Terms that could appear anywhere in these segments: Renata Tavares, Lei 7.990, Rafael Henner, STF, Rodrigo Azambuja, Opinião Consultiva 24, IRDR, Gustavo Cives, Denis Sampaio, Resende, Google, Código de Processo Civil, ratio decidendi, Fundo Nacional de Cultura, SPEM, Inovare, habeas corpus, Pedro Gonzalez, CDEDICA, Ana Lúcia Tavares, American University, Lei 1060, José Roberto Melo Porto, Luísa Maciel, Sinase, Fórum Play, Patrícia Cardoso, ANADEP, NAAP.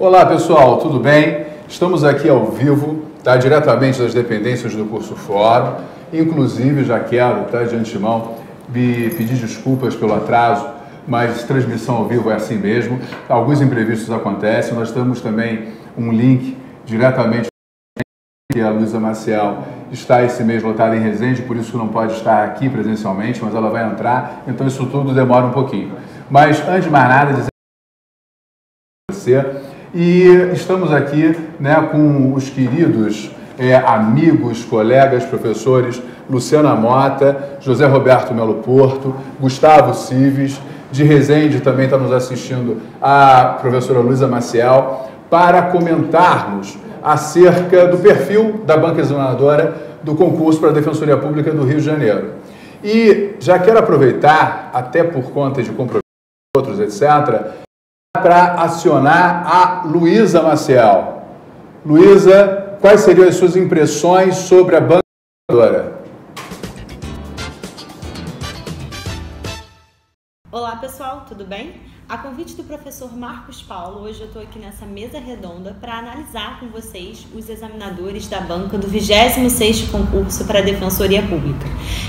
Olá pessoal, tudo bem? Estamos aqui ao vivo, tá? Diretamente das dependências do Curso Fórum. Inclusive, já quero, tá, de antemão, me pedir desculpas pelo atraso, mas transmissão ao vivo é assim mesmo. Alguns imprevistos acontecem, nós temos também um link diretamente que a Luísa Maciel está esse mês lotada em Resende, por isso não pode estar aqui presencialmente, mas ela vai entrar, então isso tudo demora um pouquinho. Mas, antes de mais nada, dizer a você, e estamos aqui, né, com os queridos amigos, colegas, professores Luciana Mota, José Roberto Melo Porto, Gustavo Cives, de Resende também está nos assistindo a professora Luísa Maciel, para comentarmos acerca do perfil da banca examinadora do concurso para a Defensoria Pública do Rio de Janeiro. E já quero aproveitar, até por conta de compromissos outros, etc., para acionar a Luísa Maciel. Luísa, quais seriam as suas impressões sobre a banca examinadora? Olá, pessoal, tudo bem? A convite do professor Marcos Paulo, hoje eu estou aqui nessa mesa redonda para analisar com vocês os examinadores da banca do 26º concurso para a Defensoria Pública.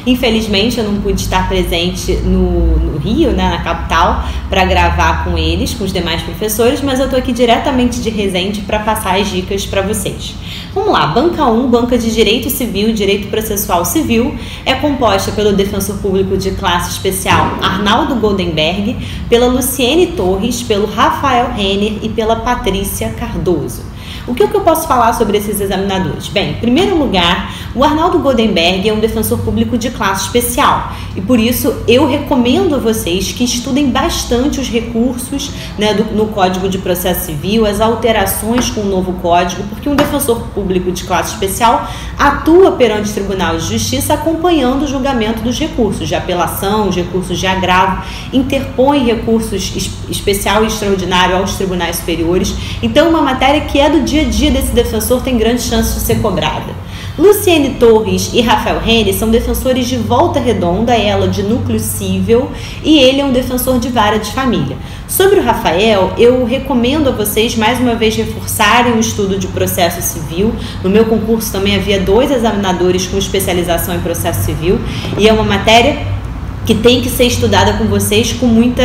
Infelizmente, eu não pude estar presente no Rio, né, na capital, para gravar com eles, com os demais professores, mas eu estou aqui diretamente de Resende para passar as dicas para vocês. Vamos lá, Banca 1, Banca de Direito Civil e Direito Processual Civil, é composta pelo defensor público de classe especial Arnaldo Goldenberg, pela Luciene Torres, pelo Rafael Henner e pela Patrícia Cardoso. O que eu posso falar sobre esses examinadores? Bem, em primeiro lugar, o Arnaldo Goldenberg é um defensor público de classe especial e, por isso, eu recomendo a vocês que estudem bastante os recursos, né, no Código de Processo Civil, as alterações com o novo Código, porque um defensor público de classe especial atua perante o Tribunal de Justiça acompanhando o julgamento dos recursos de apelação, os recursos de agravo, interpõe recursos especial e extraordinário aos tribunais superiores. Então, uma matéria que é do dia a dia desse defensor tem grandes chances de ser cobrada. Luciene Torres e Rafael Henner são defensores de Volta Redonda, ela de Núcleo Cível, e ele é um defensor de vara de família. Sobre o Rafael, eu recomendo a vocês, mais uma vez, reforçarem o estudo de processo civil. No meu concurso também havia dois examinadores com especialização em processo civil, e é uma matéria que tem que ser estudada com vocês com muita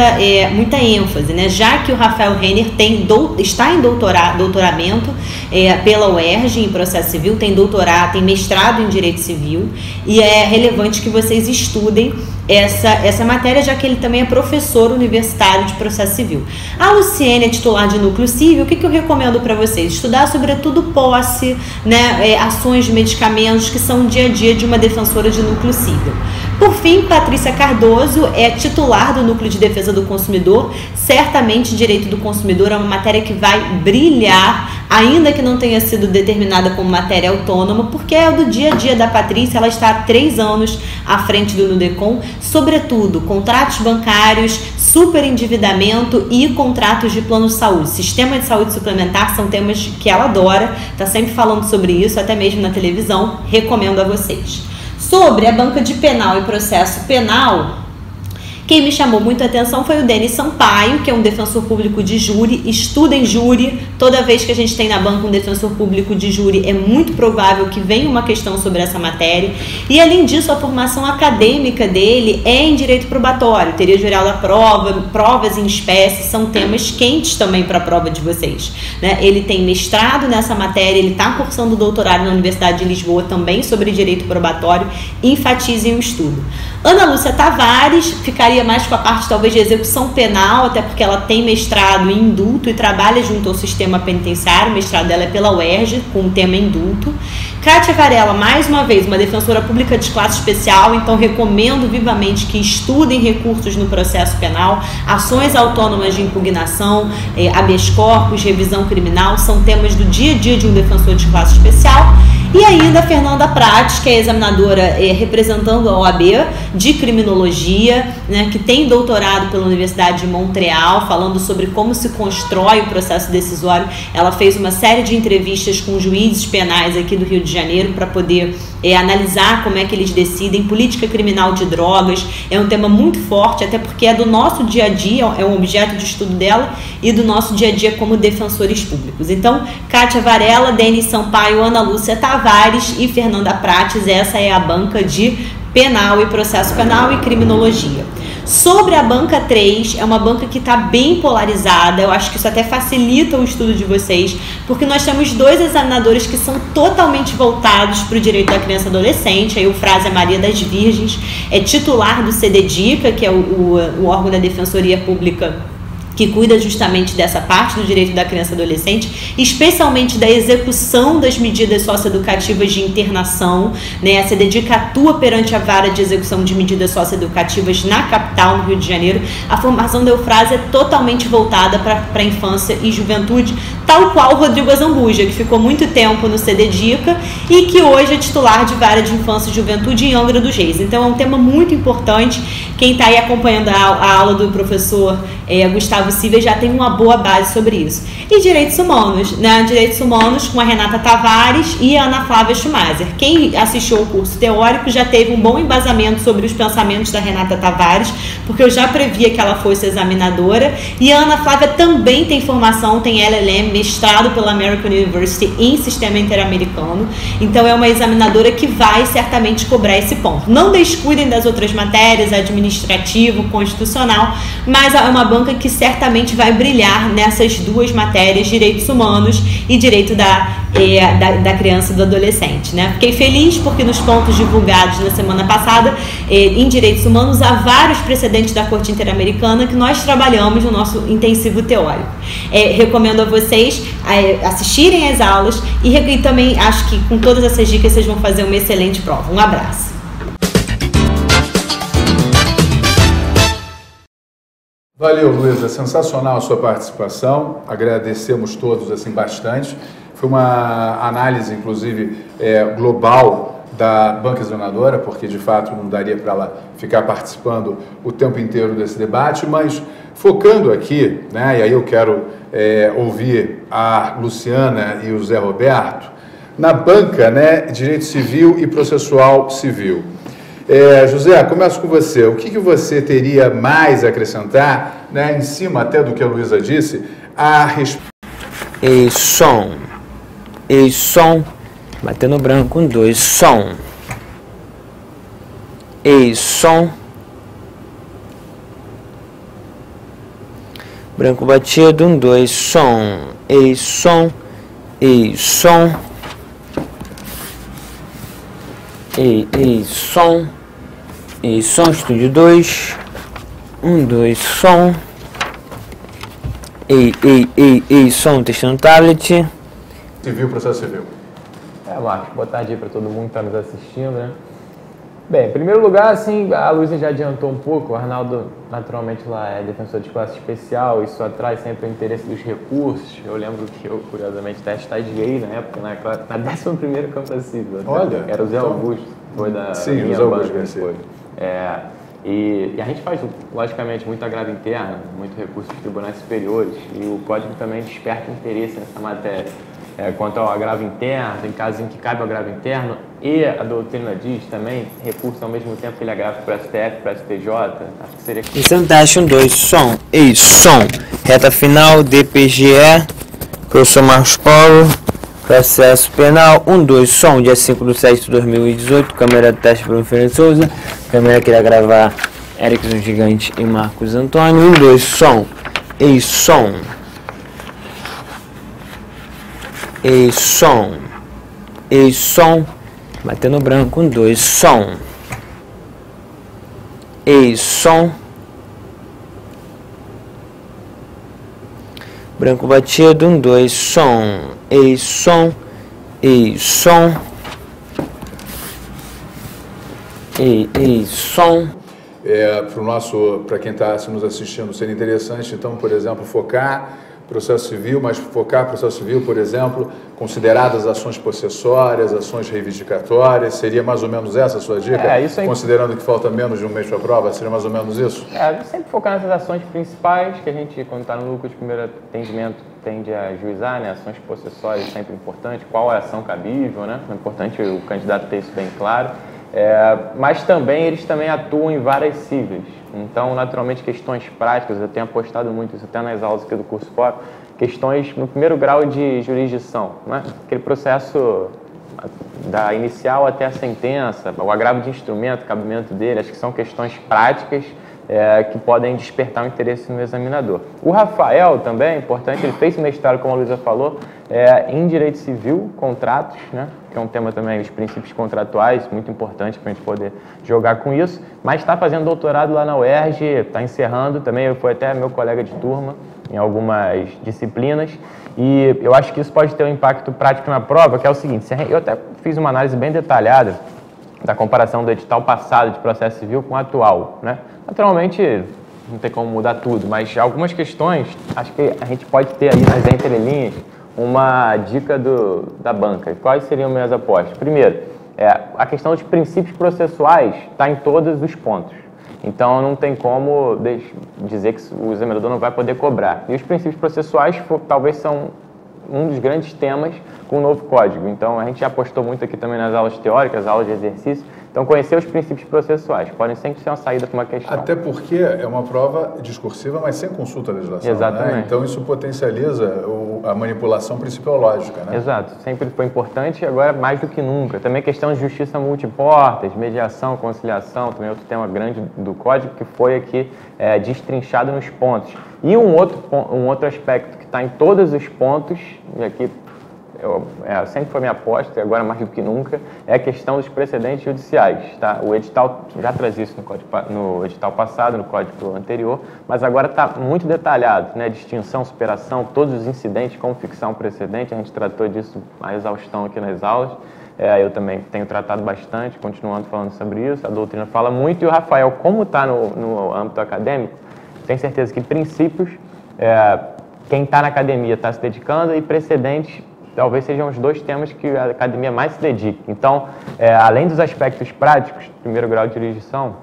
ênfase, né? Já que o Rafael Henner está em doutoramento pela UERJ em processo civil, tem doutorado, tem mestrado em direito civil, e é relevante que vocês estudem essa matéria, já que ele também é professor universitário de processo civil. A Luciene é titular de Núcleo Civil. O que eu recomendo para vocês? Estudar sobretudo posse, né, ações de medicamentos, que são o dia a dia de uma defensora de Núcleo Civil. Por fim, Patrícia Cardoso é titular do Núcleo de Defesa do Consumidor. Certamente, Direito do Consumidor é uma matéria que vai brilhar, ainda que não tenha sido determinada como matéria autônoma, porque é do dia a dia da Patrícia. Ela está há 3 anos à frente do NUDECON, sobretudo contratos bancários, superendividamento e contratos de plano de saúde. Sistema de saúde suplementar são temas que ela adora, está sempre falando sobre isso, até mesmo na televisão. Recomendo a vocês. Sobre a banca de penal e processo penal, quem me chamou muita atenção foi o Denis Sampaio, que é um defensor público de júri, estuda em júri. Toda vez que a gente tem na banca um defensor público de júri, é muito provável que venha uma questão sobre essa matéria. E, além disso, a formação acadêmica dele é em direito probatório, teoria geral da prova, provas em espécie, são temas quentes também para a prova de vocês, né? Ele tem mestrado nessa matéria, ele está cursando doutorado na Universidade de Lisboa também sobre direito probatório, enfatizem o estudo. Ana Lúcia Tavares ficaria mais com a parte, talvez, de execução penal, até porque ela tem mestrado em indulto e trabalha junto ao sistema penitenciário. O mestrado dela é pela UERJ, com o tema indulto. Kátia Varela, mais uma vez, uma defensora pública de classe especial, então recomendo vivamente que estudem recursos no processo penal, ações autônomas de impugnação, habeas corpus, revisão criminal, são temas do dia a dia de um defensor de classe especial. E ainda Fernanda Prates, que é examinadora representando a OAB de criminologia, né, que tem doutorado pela Universidade de Montreal, falando sobre como se constrói o processo decisório. Ela fez uma série de entrevistas com juízes penais aqui do Rio de Janeiro para poder analisar como é que eles decidem. Política criminal de drogas é um tema muito forte, até porque é do nosso dia a dia, é um objeto de estudo dela e do nosso dia a dia como defensores públicos. Então, Kátia Varela, Denis Sampaio, Ana Lúcia Tavares e Fernanda Prates, essa é a banca de penal e processo penal e criminologia. Sobre a banca 3, é uma banca que está bem polarizada, eu acho que isso até facilita o estudo de vocês, porque nós temos dois examinadores que são totalmente voltados para o direito da criança e adolescente. Aí o Frase é Maria das Virgens, é titular do CDEDICA, que é o órgão da Defensoria Pública que cuida justamente dessa parte do direito da criança e adolescente, especialmente da execução das medidas socioeducativas de internação, né? A CDEDICA atua perante a vara de execução de medidas socioeducativas na capital, no Rio de Janeiro. A formação da Eufrase é totalmente voltada para a infância e juventude, tal qual o Rodrigo Azambuja, que ficou muito tempo no CDEDICA e que hoje é titular de vara de infância e juventude em Angra dos Reis. Então é um tema muito importante. Quem está aí acompanhando a aula do professor Gustavo Cives já tem uma boa base sobre isso. E direitos humanos, né? Direitos humanos com a Renata Tavares e a Ana Flávia Schumacher. Quem assistiu ao curso teórico já teve um bom embasamento sobre os pensamentos da Renata Tavares, porque eu já previa que ela fosse examinadora. E a Ana Flávia também tem formação, tem LLM, mestrado pela American University em sistema interamericano. Então é uma examinadora que vai certamente cobrar esse ponto. Não descuidem das outras matérias, administrativo, constitucional, mas é uma banca que certamente vai brilhar nessas duas matérias, direitos humanos e direito da criança e do adolescente, né? Fiquei feliz porque nos pontos divulgados na semana passada em direitos humanos há vários precedentes da Corte Interamericana que nós trabalhamos no nosso intensivo teórico. Recomendo a vocês assistirem às aulas e também acho que com todas essas dicas vocês vão fazer uma excelente prova. Um abraço. Valeu, Luísa, sensacional a sua participação, agradecemos todos assim bastante, foi uma análise inclusive global da banca examinadora, porque de fato não daria para ela ficar participando o tempo inteiro desse debate, mas focando aqui, né, e aí eu quero ouvir a Luciana e o José Roberto, na banca, né, direito civil e processual civil. José, começo com você. O que você teria mais a acrescentar, né, em cima até do que a Luísa disse, a respeito? Ei, som. Batendo branco com dois. Som. Ei, som. Branco batido, um, dois. Som. Ei, som. Ei, som. Ei, som, estúdio 2, 1, 2, som, ei, som, testando tablet. Civil, processo civil. Marcos, boa tarde aí para todo mundo que está nos assistindo, né? Bem, em primeiro lugar, assim, a Luísa já adiantou um pouco, o Arnaldo, naturalmente, lá é defensor de classe especial, isso atrai sempre o interesse dos recursos. Eu lembro que eu, curiosamente, até estagiei na época, na 11ª Campo Civil. Olha! Era o Zé Augusto, foi da minha banca. E a gente faz, logicamente, muita agravo interna, muito recurso dos tribunais superiores, e o Código também desperta interesse nessa matéria. Quanto ao agravo interno, em casos em que cabe o agravo interno, e a doutrina diz também, recurso ao mesmo tempo que ele agrava para o STF, para o STJ, acho que seria... Instante 1, 2, som, ei, som, reta final, DPGE, professor Marcos Paulo, processo penal, 1, 2, som, dia 5/7/2018, câmera de teste para o Fernando Souza, câmera que irá gravar Erickson Gigante e Marcos Antônio, 1, 2, som, ei, som. Ei, som, batendo branco, um, dois, som, ei, som, branco batido, um, dois, som, ei, som, ei, som, ei, som. Para quem está nos assistindo, seria interessante, então, por exemplo, focar processo civil, mas focar processo civil, por exemplo, consideradas ações possessórias, ações reivindicatórias, seria mais ou menos essa a sua dica? Sempre... Considerando que falta menos de um mês para a prova, seria mais ou menos isso? A gente sempre focar nessas ações principais, que a gente, quando está no lucro de primeiro atendimento, tende a ajuizar, né? Ações possessórias sempre importante, qual é a ação cabível, né? É importante o candidato ter isso bem claro. Mas também eles também atuam em várias siglas, então naturalmente questões práticas, eu tenho apostado muito isso até nas aulas aqui do curso Fórum, questões no primeiro grau de jurisdição, né? Aquele processo da inicial até a sentença, o agravo de instrumento, cabimento dele, acho que são questões práticas que podem despertar o interesse no examinador. O Rafael também, importante, ele fez mestrado, como a Luísa falou, em Direito Civil, contratos, né? Que é um tema também, os princípios contratuais, muito importante para a gente poder jogar com isso, mas está fazendo doutorado lá na UERJ, está encerrando também, foi até meu colega de turma em algumas disciplinas, e eu acho que isso pode ter um impacto prático na prova, que é o seguinte, eu até fiz uma análise bem detalhada da comparação do edital passado de processo civil com o atual, né? Naturalmente, não tem como mudar tudo, mas algumas questões, acho que a gente pode ter aí nas entrelinhas uma dica da banca. Quais seriam minhas apostas? Primeiro, a questão dos princípios processuais está em todos os pontos. Então, não tem como dizer que o examinador não vai poder cobrar. E os princípios processuais talvez são um dos grandes temas com o novo código. Então, a gente já apostou muito aqui também nas aulas teóricas, aulas de exercício. Então, conhecer os princípios processuais podem sempre ser uma saída para uma questão. Até porque é uma prova discursiva, mas sem consulta à legislação. Exatamente. Né? Então, isso potencializa a manipulação principiológica, né? Exato. Sempre foi importante e agora mais do que nunca. Também a questão de justiça multiportas, mediação, conciliação, também outro tema grande do Código que foi aqui destrinchado nos pontos. E um outro aspecto que está em todos os pontos, e aqui... sempre foi minha aposta, e agora mais do que nunca, é a questão dos precedentes judiciais. Tá? O edital já trazia isso no edital passado, no código anterior, mas agora está muito detalhado, né? Distinção, superação, todos os incidentes, como ficção precedente, a gente tratou disso à exaustão aqui nas aulas. Eu também tenho tratado bastante, continuando falando sobre isso, a doutrina fala muito, e o Rafael, como está no âmbito acadêmico, tenho certeza que princípios, quem está na academia está se dedicando, e precedentes, talvez sejam os dois temas que a academia mais se dedica. Então, além dos aspectos práticos, primeiro grau de jurisdição,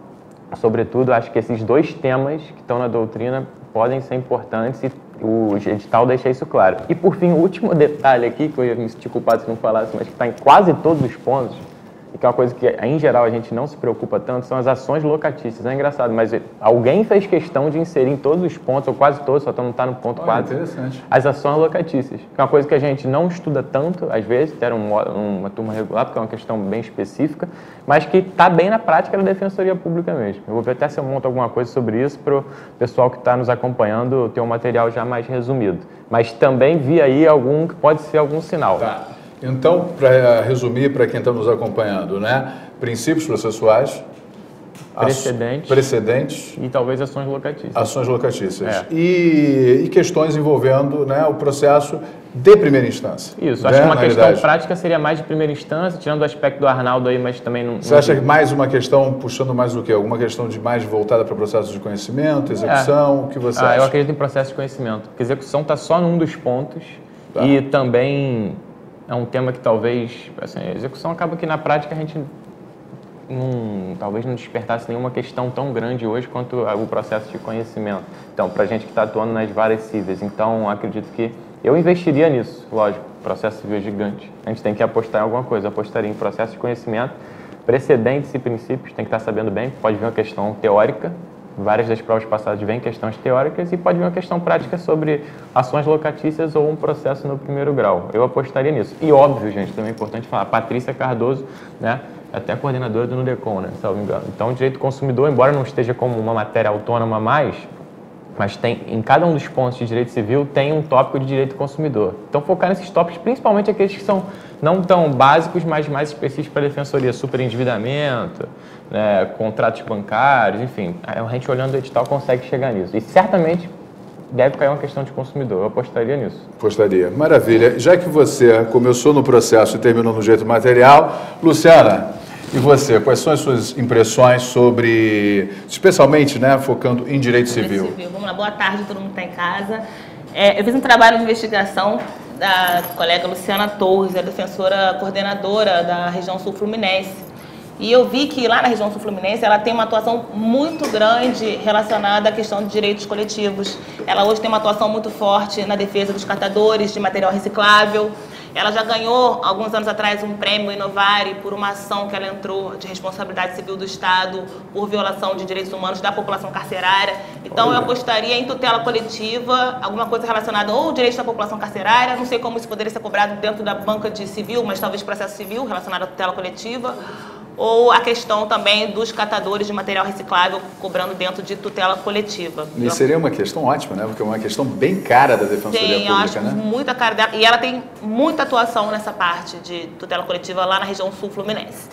sobretudo, acho que esses dois temas que estão na doutrina podem ser importantes e o edital deixa isso claro. E, por fim, o último detalhe aqui, que eu ia me sentir culpado se não falasse, mas que está em quase todos os pontos, e que é uma coisa que, em geral, a gente não se preocupa tanto, são as ações locatícias. É engraçado, mas alguém fez questão de inserir em todos os pontos, ou quase todos, só não está no ponto 4, as ações locatícias. É uma coisa que a gente não estuda tanto, às vezes, ter uma turma regular, porque é uma questão bem específica, mas que está bem na prática da Defensoria Pública mesmo. Eu vou ver até se eu monto alguma coisa sobre isso para o pessoal que está nos acompanhando ter um material já mais resumido. Mas também vi aí algum que pode ser algum sinal. Tá. Então, para resumir, para quem está nos acompanhando, né? Princípios processuais, precedentes e talvez ações locatícias. Ações locatícias. E questões envolvendo, né, o processo de primeira instância. Isso, acho que uma questão prática seria mais de primeira instância, tirando o aspecto do Arnaldo aí, mas também não... Você acha que mais uma questão, puxando mais o quê? Alguma questão de mais voltada para processo de conhecimento, execução, o que você acha? Eu acredito em processo de conhecimento, porque execução está só num dos pontos e também... É um tema que talvez, assim, a execução acaba que na prática a gente talvez não despertasse nenhuma questão tão grande hoje quanto o processo de conhecimento. Então, para a gente que está atuando nas várias cíveis, então acredito que eu investiria nisso, lógico, processo civil é gigante. A gente tem que apostar em alguma coisa, eu apostaria em processo de conhecimento, precedentes e princípios, tem que estar sabendo bem, pode vir uma questão teórica, várias das provas passadas vêm questões teóricas e pode vir uma questão prática sobre ações locatícias ou um processo no primeiro grau. Eu apostaria nisso. E óbvio, gente, também é importante falar, Patrícia Cardoso, né, até coordenadora do NUDECON, né, se eu não me engano. Então, o direito do consumidor, embora não esteja como uma matéria autônoma a mais, mas tem, em cada um dos pontos de direito civil tem um tópico de direito do consumidor. Então, focar nesses tópicos, principalmente aqueles que são não tão básicos, mas mais específicos para a defensoria, superendividamento, né, contratos bancários, enfim. A gente olhando o edital consegue chegar nisso. E certamente deve cair uma questão de consumidor. Eu apostaria nisso. Apostaria. Maravilha. Já que você começou no processo e terminou no direito material, Luciana... E você, quais são as suas impressões sobre, especialmente, né, focando em direito civil? Vamos lá, boa tarde, todo mundo que está em casa. Eu fiz um trabalho de investigação da colega Luciana Torres, a defensora coordenadora da região sul fluminense. E eu vi que lá na região sul-fluminense ela tem uma atuação muito grande relacionada à questão de direitos coletivos. Ela hoje tem uma atuação muito forte na defesa dos catadores de material reciclável. Ela já ganhou, alguns anos atrás, um prêmio Inovare por uma ação que ela entrou de responsabilidade civil do Estado por violação de direitos humanos da população carcerária. Então eu apostaria em tutela coletiva, alguma coisa relacionada ou direitos da população carcerária, não sei como isso poderia ser cobrado dentro da banca de civil, mas talvez processo civil relacionado à tutela coletiva, ou a questão também dos catadores de material reciclável cobrando dentro de tutela coletiva. E seria uma questão ótima, né? Porque é uma questão bem cara da Defensoria Pública, né? Sim, eu acho muita cara dela. E ela tem muita atuação nessa parte de tutela coletiva lá na região sul fluminense.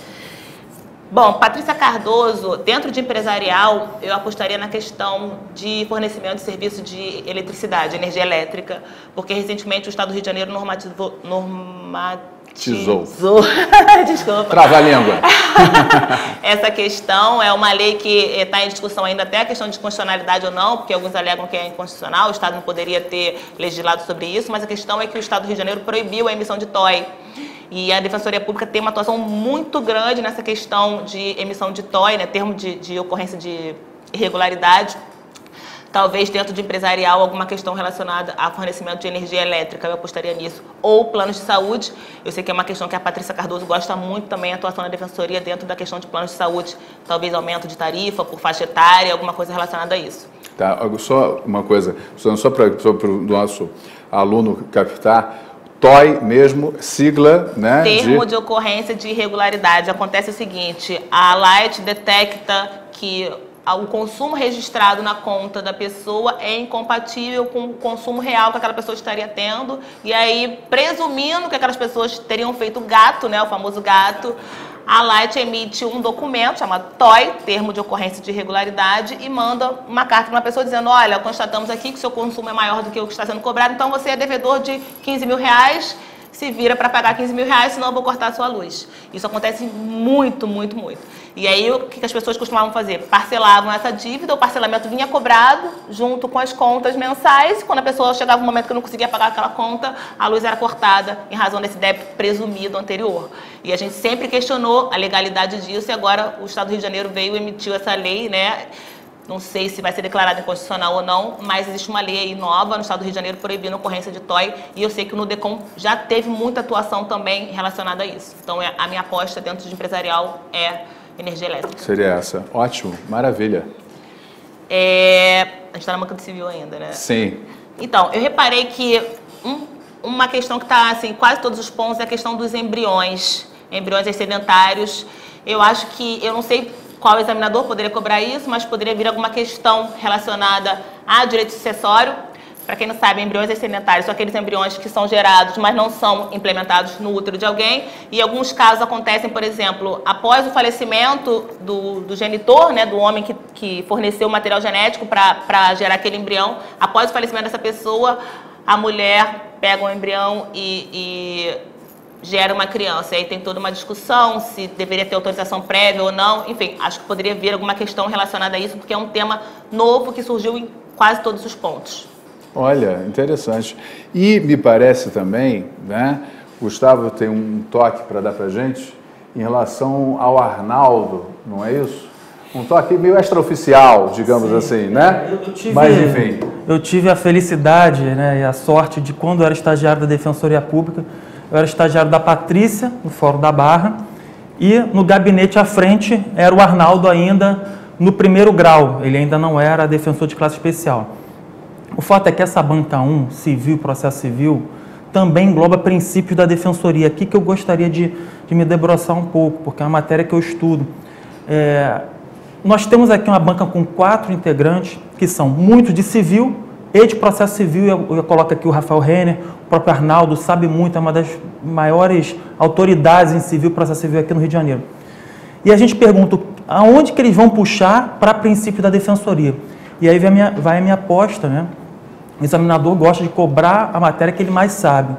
Bom, Patrícia Cardoso, dentro de empresarial, eu apostaria na questão de fornecimento de serviço de eletricidade, energia elétrica, porque recentemente o Estado do Rio de Janeiro normatizou. Desculpa. Trava a língua. Essa questão é uma lei que está em discussão ainda, até a questão de constitucionalidade ou não, porque alguns alegam que é inconstitucional, o Estado não poderia ter legislado sobre isso, mas a questão é que o Estado do Rio de Janeiro proibiu a emissão de TOI. E a Defensoria Pública tem uma atuação muito grande nessa questão de emissão de TOI, né, termo de ocorrência de irregularidade. Talvez dentro de empresarial alguma questão relacionada a fornecimento de energia elétrica, eu apostaria nisso. Ou planos de saúde, eu sei que é uma questão que a Patrícia Cardoso gosta muito também, a atuação da Defensoria dentro da questão de planos de saúde, talvez aumento de tarifa por faixa etária, alguma coisa relacionada a isso. Tá, só uma coisa, só para o nosso aluno captar, TOI mesmo, sigla, né? Termo de ocorrência de irregularidade. Acontece o seguinte, a Light detecta que o consumo registrado na conta da pessoa é incompatível com o consumo real que aquela pessoa estaria tendo, e aí, presumindo que aquelas pessoas teriam feito gato, né, o famoso gato, a Light emite um documento chamado TOI, termo de ocorrência de irregularidade, e manda uma carta para uma pessoa dizendo, olha, constatamos aqui que o seu consumo é maior do que o que está sendo cobrado, então você é devedor de 15 mil reais, se vira para pagar 15 mil reais, senão eu vou cortar a sua luz. Isso acontece muito, muito, muito. E aí, o que as pessoas costumavam fazer? Parcelavam essa dívida, o parcelamento vinha cobrado junto com as contas mensais, e quando a pessoa chegava um momento que não conseguia pagar aquela conta, a luz era cortada em razão desse débito presumido anterior. E a gente sempre questionou a legalidade disso, e agora o Estado do Rio de Janeiro veio e emitiu essa lei, né? Não sei se vai ser declarado inconstitucional ou não, mas existe uma lei aí nova no Estado do Rio de Janeiro proibindo a ocorrência de TOI, e eu sei que o NUDECON já teve muita atuação também relacionada a isso. Então, a minha aposta dentro de empresarial é energia elétrica. Seria essa. Ótimo. Maravilha. A gente está na banca do civil ainda, né? Sim. Então, eu reparei que uma questão que está, assim, quase todos os pontos é a questão dos embriões, embriões excedentários. Eu acho que, eu não sei qual examinador poderia cobrar isso, mas poderia vir alguma questão relacionada a direito sucessório. Para quem não sabe, embriões excedentários são aqueles embriões que são gerados, mas não são implementados no útero de alguém. E alguns casos acontecem, por exemplo, após o falecimento do genitor, né, do homem que forneceu o material genético para gerar aquele embrião. Após o falecimento dessa pessoa, a mulher pega um embrião e gera uma criança, aí tem toda uma discussão se deveria ter autorização prévia ou não, enfim, acho que poderia vir alguma questão relacionada a isso, porque é um tema novo que surgiu em quase todos os pontos. Olha, interessante. E me parece também, né, Gustavo tem um toque para dar pra gente em relação ao Arnaldo, não é isso? Um toque meio extraoficial, digamos. Sim, assim, né? Mas enfim. Eu tive a felicidade, né, e a sorte de, quando eu era estagiário da Defensoria Pública, eu era estagiário da Patrícia, no Fórum da Barra, e no gabinete à frente era o Arnaldo ainda no primeiro grau, ele ainda não era defensor de classe especial. O fato é que essa banca 1, civil, processo civil, também engloba princípios da defensoria. Aqui que eu gostaria de me debruçar um pouco, porque é uma matéria que eu estudo. Nós temos aqui uma banca com 4 integrantes, que são muitos de civil e de processo civil. Eu coloco aqui o Rafael Henner, o próprio Arnaldo sabe muito, é uma das maiores autoridades em civil, processo civil aqui no Rio de Janeiro. E a gente pergunta, aonde que eles vão puxar para princípio da defensoria? E aí vai a minha aposta, né? O examinador gosta de cobrar a matéria que ele mais sabe.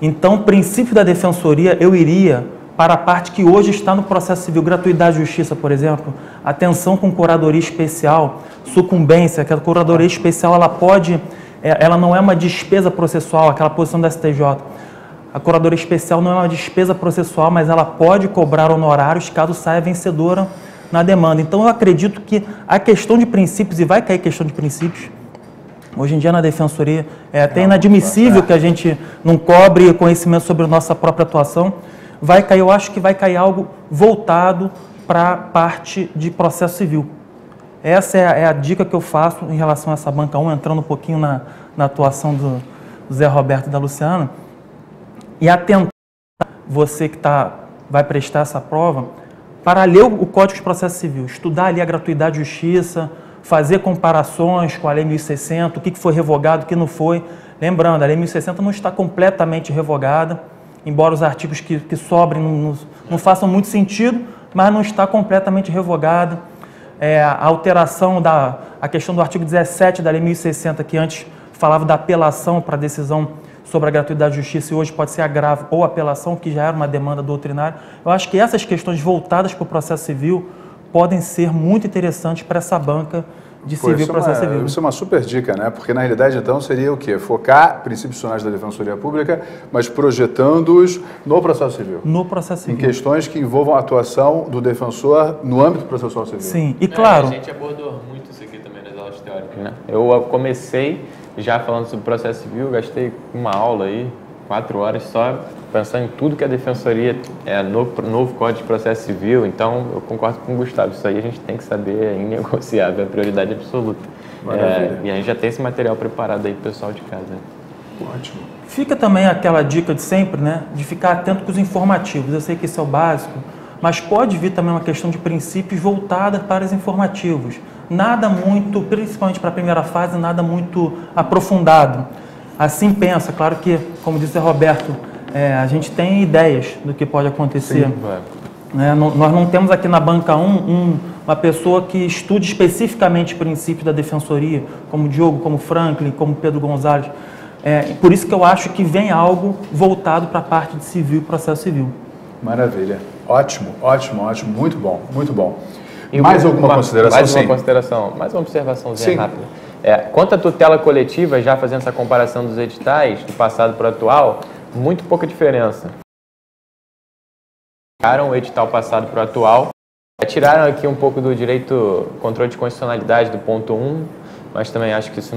Então, princípio da defensoria, eu iria para a parte que hoje está no processo civil, gratuidade e justiça, por exemplo, atenção com curadoria especial, sucumbência, que a curadoria especial ela pode ela não é uma despesa processual, aquela posição da STJ. A Curadoria Especial não é uma despesa processual, mas ela pode cobrar honorários caso saia vencedora na demanda. Então, eu acredito que a questão de princípios, e vai cair questão de princípios, hoje em dia na Defensoria é até inadmissível que a gente não cobre conhecimento sobre a nossa própria atuação, vai cair, eu acho que vai cair algo voltado para a parte de processo civil. Essa é a dica que eu faço em relação a essa banca 1, entrando um pouquinho na atuação do Zé Roberto e da Luciana, e atentar você que vai prestar essa prova, para ler o Código de Processo Civil, estudar ali a gratuidade de justiça, fazer comparações com a Lei 1060, o que foi revogado, o que não foi. Lembrando, a Lei 1060 não está completamente revogada, embora os artigos que sobrem não façam muito sentido, mas não está completamente revogada. A alteração a questão do artigo 17 da Lei 1060, que antes falava da apelação para a decisão sobre a gratuidade de justiça e hoje pode ser agravo ou apelação, que já era uma demanda doutrinária. Eu acho que essas questões voltadas para o processo civil podem ser muito interessantes para essa banca de civil e processo civil. Isso é uma super dica, né? Porque, na realidade, então, seria o quê? Focar princípios funcionais da Defensoria Pública, mas projetando-os no processo civil. No processo civil. Em questões que envolvam a atuação do defensor no âmbito processual civil. Sim, e claro... A gente abordou muito isso aqui também nas aulas teóricas, né? Eu comecei já falando sobre processo civil, gastei uma aula aí, 4 horas, só pensando em tudo que a Defensoria é no novo Código de Processo Civil. Então, eu concordo com o Gustavo, isso aí a gente tem que saber, é inegociável, é prioridade absoluta. E a gente já tem esse material preparado aí para o pessoal de casa. Ótimo. Fica também aquela dica de sempre, né, de ficar atento com os informativos. Eu sei que isso é o básico, mas pode vir também uma questão de princípios voltada para os informativos. Nada muito, principalmente para a primeira fase, nada muito aprofundado. Assim pensa, claro que, como disse o Roberto, a gente tem ideias do que pode acontecer. Sim, né? Nós não temos aqui na banca 1 uma pessoa que estude especificamente princípios da Defensoria, como o Diogo, como o Franklin, como o Pedro Gonzalez. Por isso que eu acho que vem algo voltado para a parte de civil e processo civil. Maravilha. Ótimo, ótimo, ótimo. Muito bom, muito bom. E mais alguma consideração? Mais uma consideração, mais uma observaçãozinha rápida. Quanto à tutela coletiva, já fazendo essa comparação dos editais, do passado para o atual, muito pouca diferença. Tiraram o edital passado para o atual, tiraram aqui um pouco do direito controle de constitucionalidade do ponto 1, mas também acho que isso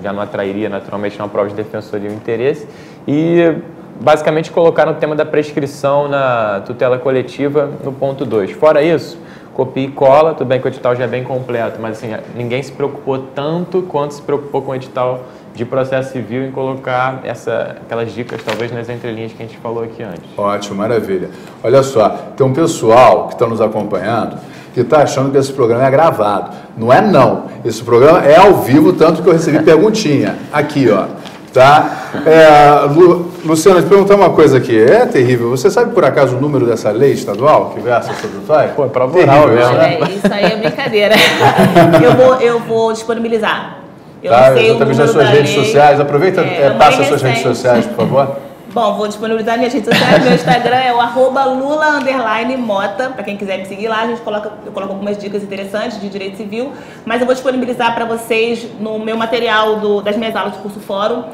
já não atrairia naturalmente na prova de defensoria o interesse. E basicamente colocaram o tema da prescrição na tutela coletiva no ponto 2. Fora isso, copia e cola, tudo bem que o edital já é bem completo, mas assim, ninguém se preocupou tanto quanto se preocupou com o edital de processo civil em colocar aquelas dicas, talvez, nas entrelinhas que a gente falou aqui antes. Ótimo, maravilha. Olha só, tem um pessoal que está nos acompanhando que está achando que esse programa é gravado. Não é não, esse programa é ao vivo, tanto que eu recebi perguntinha aqui, ó. Tá? Luciana, te perguntar uma coisa aqui. É terrível. Você sabe, por acaso, o número dessa lei estadual que versa sobre o TAI? Pô, é pra moral mesmo, né? Isso aí é brincadeira. eu vou disponibilizar. Eu tá, não sei o número das suas redes sociais. Aproveita e passa as suas redes sociais, por favor. Bom, vou disponibilizar minhas redes sociais. Meu Instagram é o @lula_mota. Para quem quiser me seguir lá, eu coloco algumas dicas interessantes de direito civil. Mas eu vou disponibilizar para vocês no meu material das minhas aulas do Curso Fórum.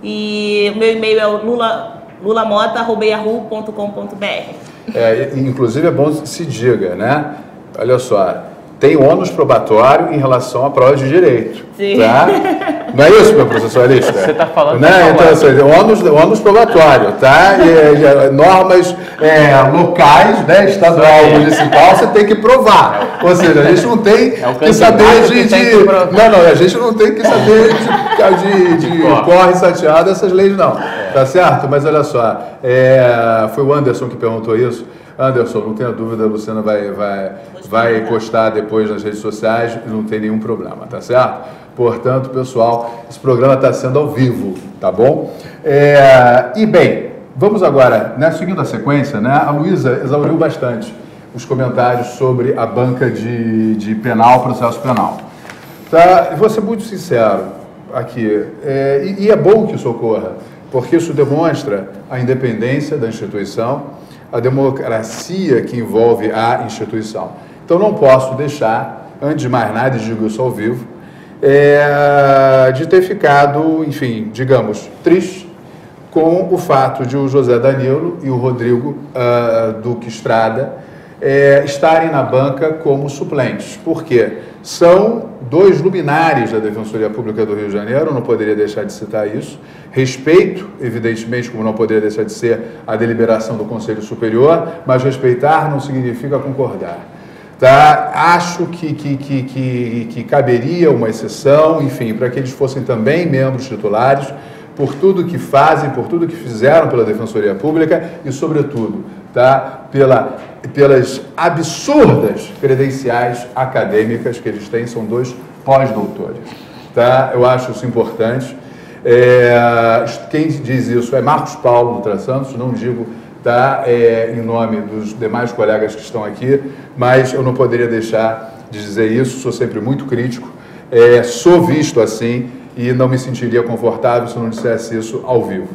E o meu e-mail é o lulamota@yahoo.com.br. Inclusive é bom se diga, né? Olha só, tem ônus probatório em relação à prova de direito. Sim. Tá? Não é isso, meu processualista? Você está falando... Né? Então, assim, ônus probatório, tá? E normas locais, né? Estadual, municipal, você tem que provar. Ou seja, a gente não tem que saber de... Não, a gente não tem que saber de corre sateado essas leis, não. Tá certo? Mas olha só, foi o Anderson que perguntou isso. Anderson, não tenha dúvida, a Luciana vai postar depois nas redes sociais e não tem nenhum problema, tá certo? Portanto, pessoal, esse programa está sendo ao vivo, tá bom? E bem, vamos agora, né, seguindo a sequência, né, a Luísa exauriu bastante os comentários sobre a banca de penal, processo penal. Tá? Vou ser muito sincero aqui, e é bom que isso ocorra, porque isso demonstra a independência da instituição, a democracia que envolve a instituição. Então, não posso deixar, antes de mais nada, e digo isso ao vivo, de ter ficado, enfim, digamos, triste com o fato de o José Danilo e o Rodrigo Duque Estrada estarem na banca como suplentes, porque são dois luminares da Defensoria Pública do Rio de Janeiro, não poderia deixar de citar isso. Respeito, evidentemente, como não poderia deixar de ser, a deliberação do Conselho Superior, mas respeitar não significa concordar. Tá? Acho que caberia uma exceção, enfim, para que eles fossem também membros titulares, por tudo que fazem, por tudo que fizeram pela Defensoria Pública e, sobretudo, tá, pelas absurdas credenciais acadêmicas que eles têm, são dois pós-doutores. Tá? Eu acho isso importante. Quem diz isso é Marcos Paulo, do Transantos, não digo tá, em nome dos demais colegas que estão aqui, mas eu não poderia deixar de dizer isso, sou sempre muito crítico, sou visto assim, e não me sentiria confortável se eu não dissesse isso ao vivo.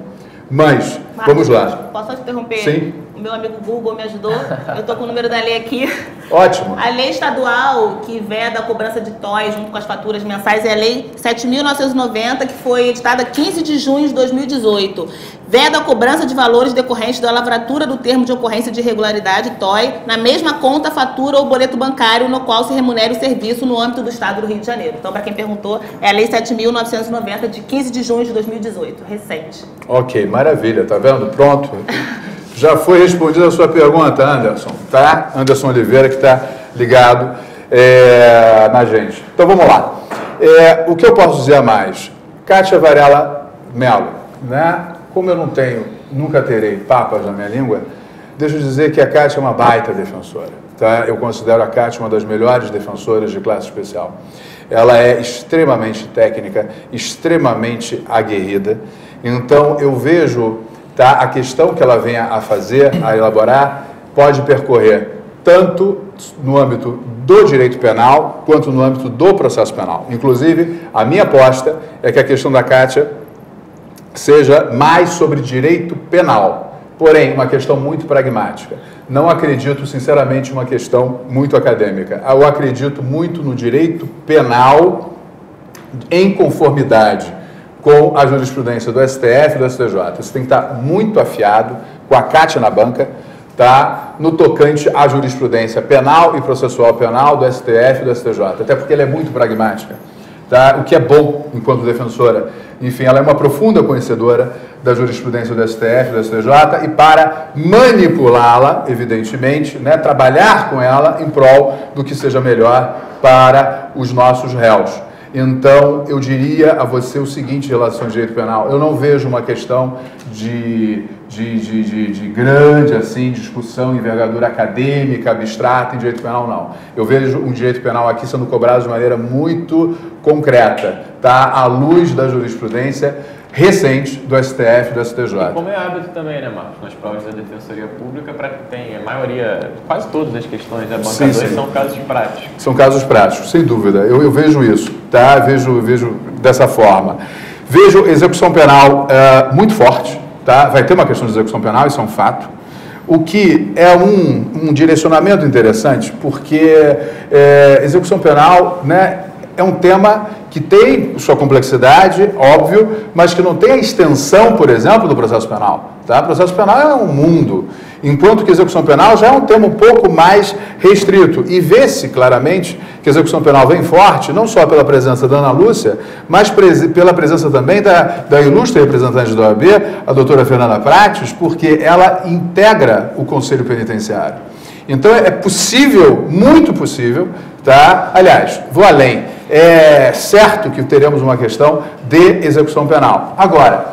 Mas, Marcos, vamos lá. Posso só te interromper? Sim. O meu amigo Google me ajudou. Eu estou com o número da lei aqui. Ótimo. A lei estadual que veda a cobrança de TOIs junto com as faturas mensais é a Lei 7.990, que foi editada 15 de junho de 2018. Veda a cobrança de valores decorrentes da lavratura do termo de ocorrência de irregularidade, TOI, na mesma conta, fatura ou boleto bancário no qual se remunera o serviço no âmbito do Estado do Rio de Janeiro. Então, para quem perguntou, é a Lei 7.990, de 15 de junho de 2018, recente. Ok, maravilha, tá vendo? Pronto. Já foi respondida a sua pergunta, Anderson, tá? Anderson Oliveira, que está ligado na gente. Então, vamos lá. O que eu posso dizer a mais? Kátia Varela Melo, né? Como eu não tenho, nunca terei papas na minha língua, deixa eu dizer que a Kátia é uma baita defensora. Tá? Eu considero a Kátia uma das melhores defensoras de classe especial. Ela é extremamente técnica, extremamente aguerrida. Então, eu vejo tá, a questão que ela venha a fazer, a elaborar, pode percorrer tanto no âmbito do direito penal, quanto no âmbito do processo penal. Inclusive, a minha aposta é que a questão da Kátia seja mais sobre direito penal, porém, uma questão muito pragmática. Não acredito, sinceramente, uma questão muito acadêmica. Eu acredito muito no direito penal em conformidade com a jurisprudência do STF e do STJ. Você tem que estar muito afiado com a Kátia na banca, tá? No tocante à jurisprudência penal e processual penal do STF e do STJ, até porque ela é muito pragmática. Tá? O que é bom enquanto defensora. Enfim, ela é uma profunda conhecedora da jurisprudência do STF, do STJ, e para manipulá-la, evidentemente, né, trabalhar com ela em prol do que seja melhor para os nossos réus. Então, eu diria a você o seguinte em relação ao direito penal, eu não vejo uma questão de grande assim, discussão, envergadura acadêmica, abstrata em direito penal, não. Eu vejo um direito penal aqui sendo cobrado de maneira muito concreta, tá? À luz da jurisprudência recente do STF e do STJ. E como é hábito também, né, Marcos, nas provas da Defensoria Pública, para que tenha a maioria, quase todas as questões da banca 2 são casos práticos. São casos práticos, sem dúvida. Eu vejo isso, tá? Vejo dessa forma. Vejo execução penal muito forte, tá? Vai ter uma questão de execução penal, isso é um fato. O que é um direcionamento interessante, porque execução penal, né, é um tema que tem sua complexidade, óbvio, mas que não tem a extensão, por exemplo, do processo penal. Tá? O processo penal é um mundo, enquanto que execução penal já é um tema um pouco mais restrito. E vê-se claramente que a execução penal vem forte, não só pela presença da Ana Lúcia, mas pela presença também da ilustre representante da OAB, a doutora Fernanda Prates, porque ela integra o Conselho Penitenciário. Então, é possível, muito possível, tá? Aliás, vou além. É certo que teremos uma questão de execução penal. Agora,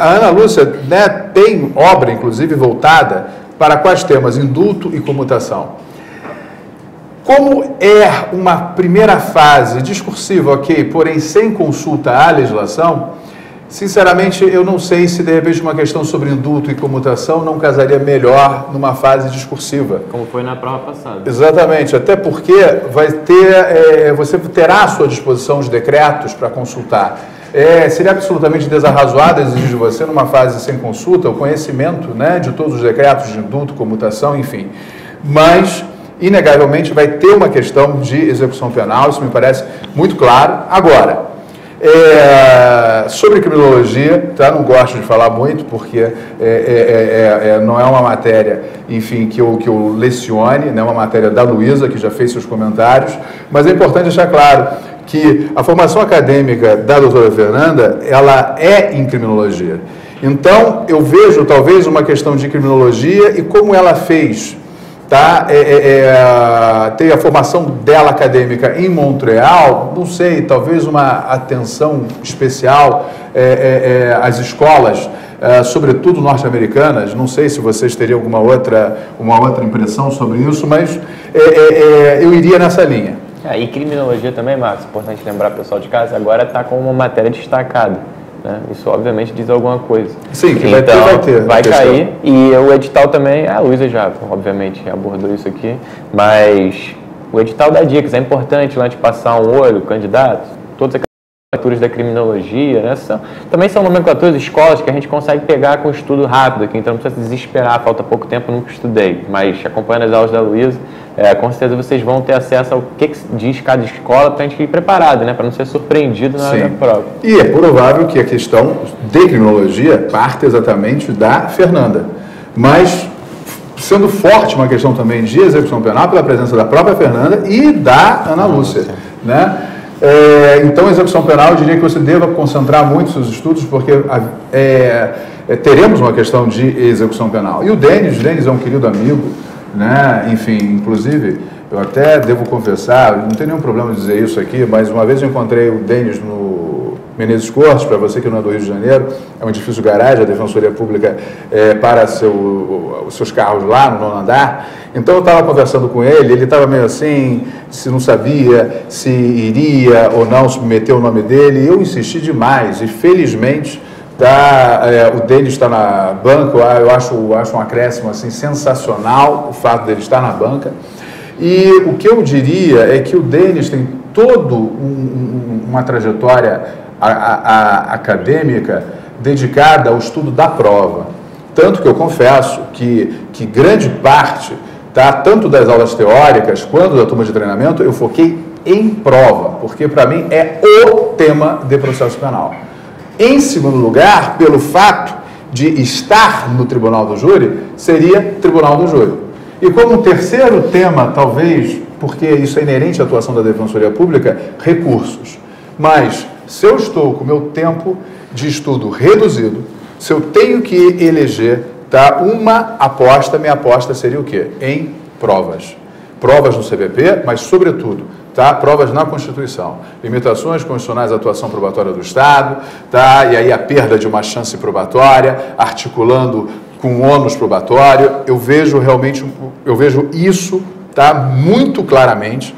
a Ana Lúcia, né, tem obra, inclusive, voltada para quais temas? Indulto e comutação. Como é uma primeira fase discursiva, ok, porém sem consulta à legislação, sinceramente, eu não sei se, de repente, uma questão sobre indulto e comutação não casaria melhor numa fase discursiva. Como foi na prova passada. Exatamente, até porque vai ter, você terá à sua disposição os decretos para consultar. Seria absolutamente desarrazoado exigir de você, numa fase sem consulta, o conhecimento, né, de todos os decretos de indulto, comutação, enfim. Mas inegavelmente vai ter uma questão de execução penal, isso me parece muito claro. Agora, sobre criminologia, tá? Não gosto de falar muito, porque não é uma matéria, enfim, que eu lecione, né? Uma matéria da Luísa, que já fez seus comentários, mas é importante deixar claro que a formação acadêmica da doutora Fernanda, ela é em criminologia. Então, eu vejo, talvez, uma questão de criminologia e como ela fez, tá? Ter a formação dela acadêmica em Montreal, não sei, talvez uma atenção especial às escolas, sobretudo norte-americanas, não sei se vocês teriam alguma outra impressão sobre isso, mas eu iria nessa linha. E criminologia também, Marcos, importante lembrar, pessoal de casa, agora está com uma matéria destacada. Né? Isso, obviamente, diz alguma coisa. Sim, que então, vai cair. E o edital também, a Luísa já, obviamente, abordou isso aqui, mas o edital dá dicas. É importante, lá de passar um olho, candidato, todas as nomenclaturas da criminologia, né? Também são nomenclaturas, escolas, que a gente consegue pegar com estudo rápido aqui, então não precisa se desesperar, falta pouco tempo, nunca estudei, mas acompanhando as aulas da Luísa, com certeza vocês vão ter acesso ao que diz cada escola para a gente ir preparado, né? Para não ser surpreendido na hora da prova. E é provável que a questão de criminologia parte exatamente da Fernanda. Mas, sendo forte uma questão também de execução penal pela presença da própria Fernanda e da Ana Lúcia, né? Então, a execução penal, eu diria que você deva concentrar muito seus estudos, porque teremos uma questão de execução penal. E o Denis é um querido amigo, né? Enfim, inclusive, eu até devo confessar, não tem nenhum problema dizer isso aqui, mas uma vez eu encontrei o Denis no Menezes Cortes, para você que não é do Rio de Janeiro, é um edifício garagem, a Defensoria Pública para os seus carros lá no nono andar. Então eu estava conversando com ele, ele estava meio assim, se não sabia, se iria ou não submeter o nome dele, e eu insisti demais, e felizmente... o Denis está na banca, eu acho um acréscimo assim, sensacional o fato dele estar na banca. E o que eu diria é que o Denis tem toda uma trajetória acadêmica dedicada ao estudo da prova. Tanto que eu confesso que grande parte, tanto das aulas teóricas quanto da turma de treinamento, eu foquei em prova, porque para mim é o tema de processo penal. Em segundo lugar, pelo fato de estar no tribunal do júri, seria tribunal do júri. E como terceiro tema, talvez, porque isso é inerente à atuação da Defensoria Pública, recursos. Mas, se eu estou com o meu tempo de estudo reduzido, se eu tenho que eleger uma aposta, minha aposta seria o quê? Em provas. Provas no CPP, mas, sobretudo, provas na Constituição, limitações constitucionais à atuação probatória do Estado, e aí a perda de uma chance probatória, articulando com ônus probatório. Eu vejo isso muito claramente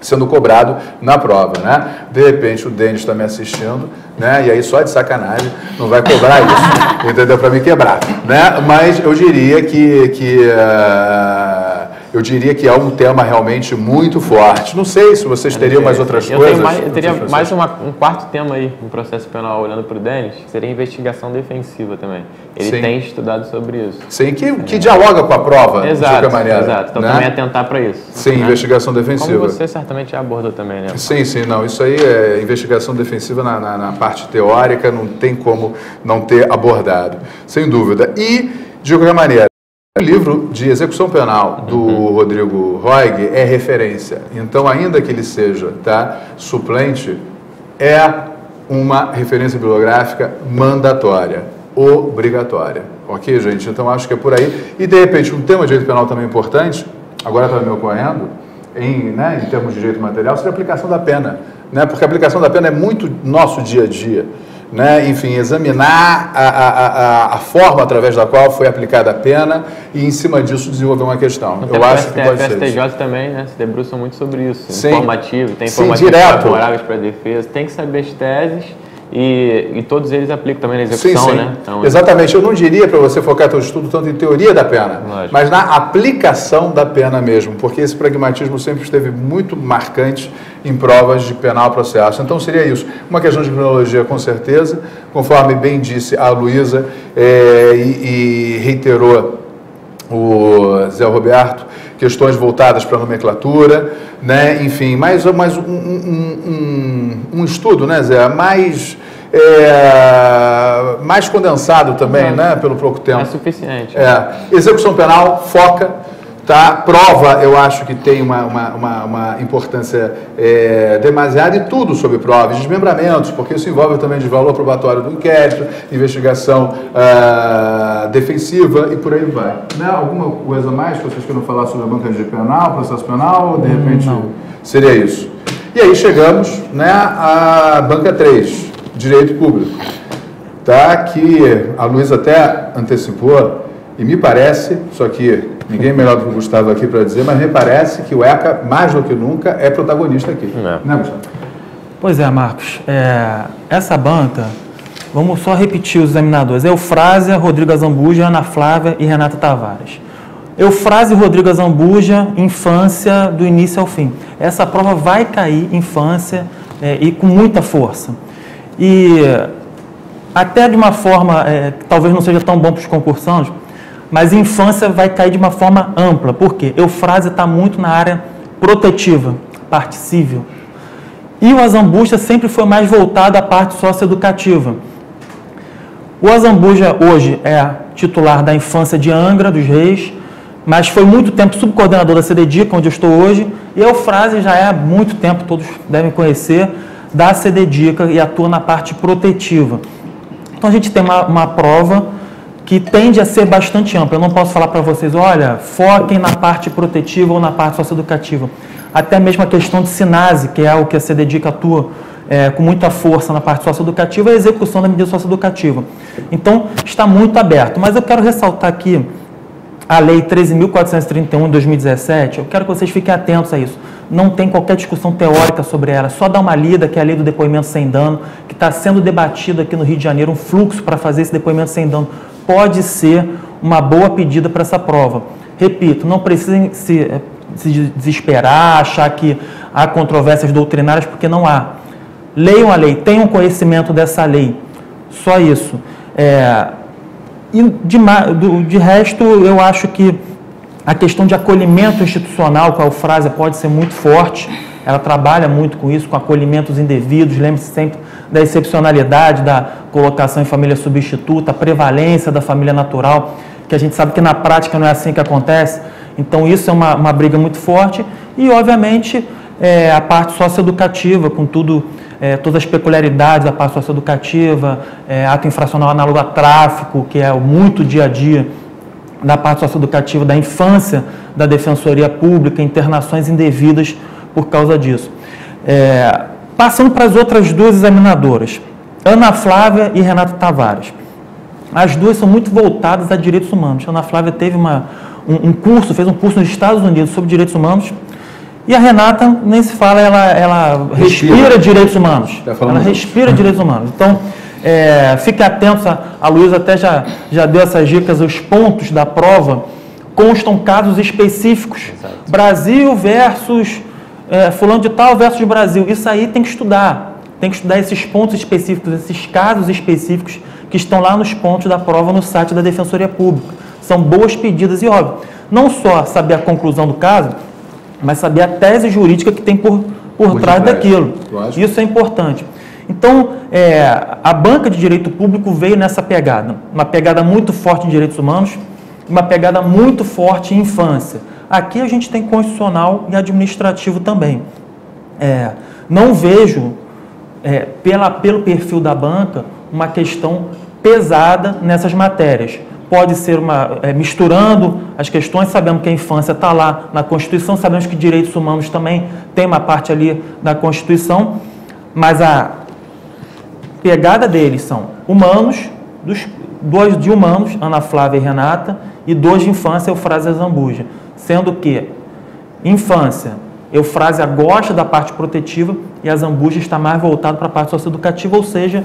sendo cobrado na prova, né? De repente o Denis está me assistindo, né? E aí só de sacanagem não vai cobrar isso, entendeu? Para me quebrar, né? Mas eu diria que é um tema realmente muito forte. Não sei se vocês teriam mais outras coisas. Eu teria mais um quarto tema aí, um processo penal, olhando para o Denis, que seria investigação defensiva também. Ele tem estudado sobre isso. Sim, que dialoga com a prova, de qualquer maneira. Exato, então também atentar para isso. Sim, investigação defensiva. Como você certamente abordou também, né? Sim, sim, não. Isso aí é investigação defensiva na parte teórica, não tem como não ter abordado, sem dúvida. E, de qualquer maneira, o livro de execução penal do Rodrigo Roig é referência. Então, ainda que ele seja suplente, é uma referência bibliográfica mandatória, obrigatória. Ok, gente? Então, acho que é por aí. E, de repente, um tema de direito penal também importante, agora está me ocorrendo, em termos de direito material, seria a aplicação da pena. Né? Porque a aplicação da pena é muito nosso dia a dia. Né? Enfim, examinar a forma através da qual foi aplicada a pena e, em cima disso, desenvolver uma questão. Eu acho que pode ser. O STJ também, né, se debruçam muito sobre isso. Sim. Informativo, tem informativos favoráveis para a defesa, tem que saber as teses e todos eles aplicam também na execução, sim, sim. Né? Então, exatamente. Eu não diria para você focar seu estudo tanto em teoria da pena, lógico, mas na aplicação da pena mesmo, porque esse pragmatismo sempre esteve muito marcante em provas de penal processo. Então, seria isso. Uma questão de criminologia, com certeza, conforme bem disse a Luísa reiterou o Zé Roberto, questões voltadas para a nomenclatura, né? Enfim, mais um estudo, né, Zé? Mais condensado também, né? Pelo pouco tempo. É suficiente. É. Execução penal, foca. Tá? Prova, eu acho que tem uma importância demasiada, e tudo sobre provas, desmembramentos, porque isso envolve também desvalor probatório do inquérito, investigação defensiva e por aí vai. Né? Alguma coisa mais que vocês queiram falar sobre a banca de penal, processo penal, de repente seria isso. E aí chegamos, né, à banca 3, direito público, tá? Que a Luísa até antecipou, e me parece, só que ninguém melhor do que o Gustavo aqui para dizer, mas me parece que o ECA, mais do que nunca, é protagonista aqui. Né, Gustavo? Pois é, Marcos. Essa banca, vamos só repetir os examinadores, Eufrásia, Rodrigo Azambuja, Ana Flávia e Renata Tavares. Eufrásia e Rodrigo Azambuja, infância do início ao fim. Essa prova vai cair, infância, e com muita força. E até de uma forma que talvez não seja tão bom para os concursantes, mas infância vai cair de uma forma ampla. Por quê? Eufrásia está muito na área protetiva, parte civil. E o Azambuja sempre foi mais voltado à parte socioeducativa. O Azambuja hoje é titular da infância de Angra dos Reis, mas foi muito tempo subcoordenador da CDEDICA, onde eu estou hoje, e Eufrásia já é há muito tempo, todos devem conhecer, da CDEDICA e atua na parte protetiva. Então a gente tem uma prova que tende a ser bastante ampla. Eu não posso falar para vocês, olha, foquem na parte protetiva ou na parte socioeducativa. Até mesmo a questão de Sinase, que é o que a CDEDICA atua com muita força na parte socioeducativa, é a execução da medida socioeducativa. Então, está muito aberto. Mas eu quero ressaltar aqui a Lei 13.431, de 2017. Eu quero que vocês fiquem atentos a isso. Não tem qualquer discussão teórica sobre ela. Só dá uma lida, que é a Lei do Depoimento Sem Dano, que está sendo debatida aqui no Rio de Janeiro, um fluxo para fazer esse depoimento sem dano. Pode ser uma boa pedida para essa prova. Repito, não precisem se desesperar, achar que há controvérsias doutrinárias, porque não há. Leiam a lei, tenham conhecimento dessa lei. Só isso. E de resto, eu acho que a questão de acolhimento institucional, com a Eufrásia, pode ser muito forte. Ela trabalha muito com isso, com acolhimentos indevidos. Lembre-se sempre da excepcionalidade da colocação em família substituta, a prevalência da família natural, que a gente sabe que na prática não é assim que acontece. Então, isso é uma briga muito forte. E, obviamente, a parte socioeducativa, com tudo, todas as peculiaridades da parte socioeducativa, ato infracional análogo a tráfico, que é o muito dia a dia da parte socioeducativa, da infância, da Defensoria Pública, internações indevidas por causa disso. Passando para as outras duas examinadoras, Ana Flávia e Renata Tavares. As duas são muito voltadas a direitos humanos. Ana Flávia teve fez um curso nos Estados Unidos sobre direitos humanos, e a Renata, nem se fala, ela respira direitos humanos. Ela respira direitos humanos. Então, fique atento, a Luísa até já deu essas dicas, os pontos da prova constam casos específicos. Exato. Brasil versus fulano de tal versus Brasil. Isso aí tem que estudar. Tem que estudar esses pontos específicos, esses casos específicos que estão lá nos pontos da prova no site da Defensoria Pública. São boas pedidas e, óbvio, não só saber a conclusão do caso, mas saber a tese jurídica que tem por trás daquilo. Isso é importante. Então, a banca de direito público veio nessa pegada. Uma pegada muito forte em direitos humanos, uma pegada muito forte em infância. Aqui a gente tem constitucional e administrativo também. Não vejo, pelo perfil da banca, uma questão pesada nessas matérias. Pode ser misturando as questões, sabemos que a infância está lá na Constituição, sabemos que direitos humanos também tem uma parte ali da Constituição, mas a pegada deles são humanos, dois de humanos, Ana Flávia e Renata, e dois de infância, Eufrásia e Azambuja. Sendo que infância, Eufrásia gosta da parte protetiva e Azambuja está mais voltado para a parte socioeducativa, ou seja,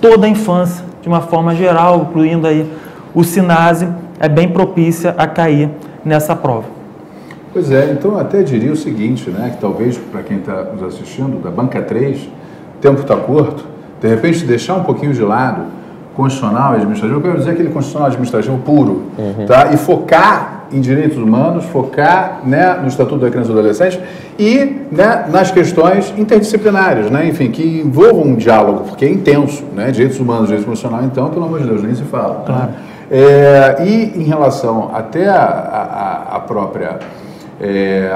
toda a infância, de uma forma geral, incluindo aí o Sinase, é bem propícia a cair nessa prova. Pois é, então eu até diria o seguinte, né, que talvez para quem está nos assistindo, da banca 3, o tempo está curto, de repente deixar um pouquinho de lado constitucional e administrativo, eu quero dizer aquele constitucional administrativo puro, tá? E focar em direitos humanos, focar, né, no Estatuto da Criança e do Adolescente e, né, nas questões interdisciplinares, né, enfim, que envolvam um diálogo, porque é intenso, né, direitos humanos, direito constitucional, então, pelo amor de Deus, nem se fala. Claro. Né? E em relação até a própria,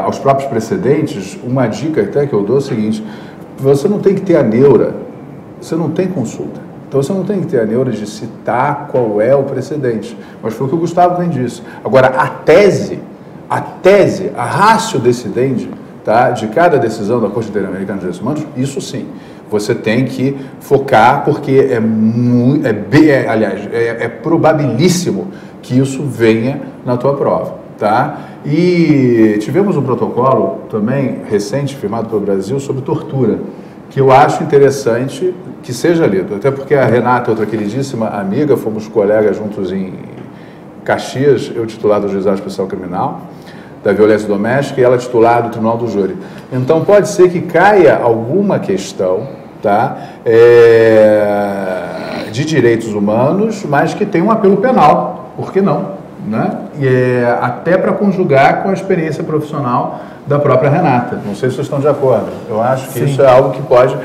aos próprios precedentes, uma dica até que eu dou é o seguinte: você não tem que ter a neura, você não tem consulta. Então, você não tem que ter a neura de citar qual é o precedente. Mas foi o que o Gustavo bem disse. Agora, a ratio decidendi, tá, de cada decisão da Corte Interamericana de Direitos Humanos, isso sim, você tem que focar, porque é probabilíssimo que isso venha na tua prova, tá? E tivemos um protocolo também recente, firmado pelo Brasil, sobre tortura, que eu acho interessante que seja lido, até porque a Renata, outra queridíssima amiga, fomos colegas juntos em Caxias, eu titulado do Juizado Especial Criminal da Violência Doméstica e ela titulado do Tribunal do Júri. Então pode ser que caia alguma questão, tá, de direitos humanos, mas que tem um apelo penal, por que não? Né? Até para conjugar com a experiência profissional da própria Renata. Não sei se vocês estão de acordo. Eu acho que Sim. Isso é algo que pode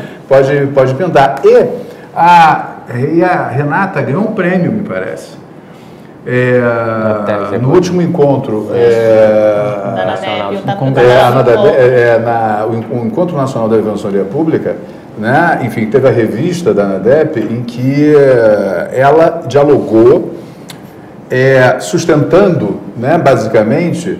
pintar. E a Renata ganhou um prêmio, me parece. No último encontro, o Encontro Nacional da Defensoria Pública, né? Enfim, teve a revista da ANADEP em que ela dialogou, sustentando, né, basicamente,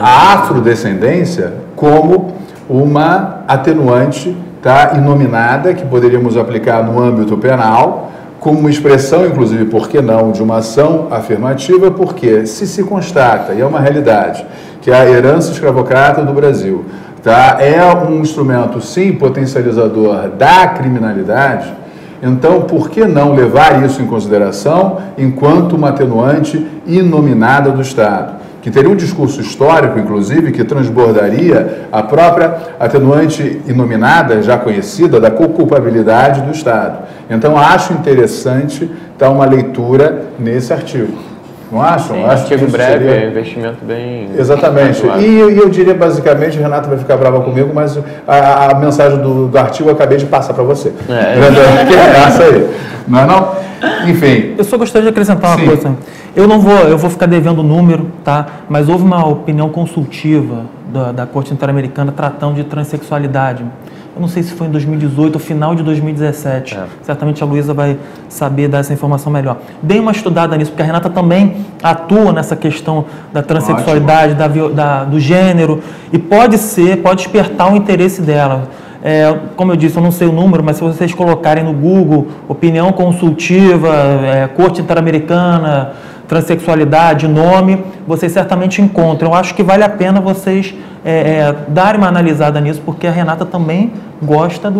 a afrodescendência como uma atenuante, tá, inominada, que poderíamos aplicar no âmbito penal, como uma expressão, inclusive, por que não, de uma ação afirmativa, porque se constata, e é uma realidade, que a herança escravocrata do Brasil, tá, é um instrumento, sim, potencializador da criminalidade. Então, por que não levar isso em consideração enquanto uma atenuante inominada do Estado? Que teria um discurso histórico, inclusive, que transbordaria a própria atenuante inominada, já conhecida, da culpabilidade do Estado. Então, acho interessante dar uma leitura nesse artigo. Não acham? Sim, acho artigo que breve, seria... investimento bem... Exatamente. E eu diria, basicamente, Renata vai ficar brava comigo, mas a mensagem do artigo eu acabei de passar para você. Que graça aí. Não é não? Enfim. Eu só gostaria de acrescentar uma Sim. coisa. Eu vou ficar devendo o número, tá? Mas houve uma opinião consultiva da Corte Interamericana tratando de transexualidade. Eu não sei se foi em 2018 ou final de 2017. Certamente a Luísa vai saber dar essa informação melhor. Dei uma estudada nisso, porque a Renata também atua nessa questão da transexualidade, do gênero, e pode despertar o interesse dela. Como eu disse, eu não sei o número, mas se vocês colocarem no Google opinião consultiva, Corte Interamericana, transexualidade, nome, vocês certamente encontram. Eu acho que vale a pena vocês darem uma analisada nisso, porque a Renata também gosta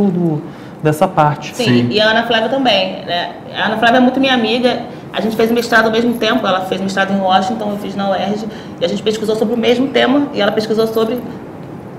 dessa parte. Sim, e a Ana Flávia também, né? A Ana Flávia é muito minha amiga, a gente fez mestrado ao mesmo tempo, ela fez mestrado em Washington, eu fiz na UERJ, e a gente pesquisou sobre o mesmo tema, e ela pesquisou sobre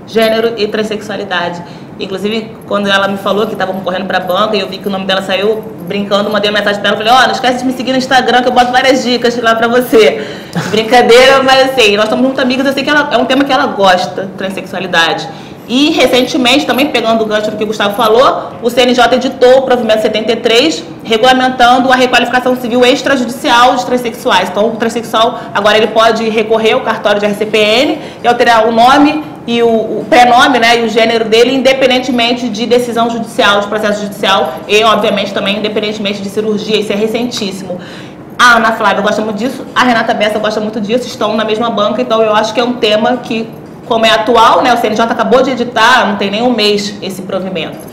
gênero e transexualidade. Inclusive, quando ela me falou que estava correndo para a banca e eu vi que o nome dela saiu, brincando, mandei uma mensagem para ela, falei, ó, não esquece de me seguir no Instagram que eu boto várias dicas lá para você. Brincadeira, mas assim, nós somos muito amigas, eu sei que ela, é um tema que ela gosta, transexualidade. E recentemente, também pegando o gancho do que o Gustavo falou, o CNJ editou o provimento 73, regulamentando a requalificação civil extrajudicial de transexuais. Então, o transexual agora ele pode recorrer ao cartório de RCPN e alterar o nome e o prenome, né, e o gênero dele, independentemente de decisão judicial, de processo judicial e, obviamente, também independentemente de cirurgia. Isso é recentíssimo. A Ana Flávia gosta muito disso, a Renata Bessa gosta muito disso, estão na mesma banca, então eu acho que é um tema que, como é atual, né, o CNJ acabou de editar, não tem nem um mês esse provimento.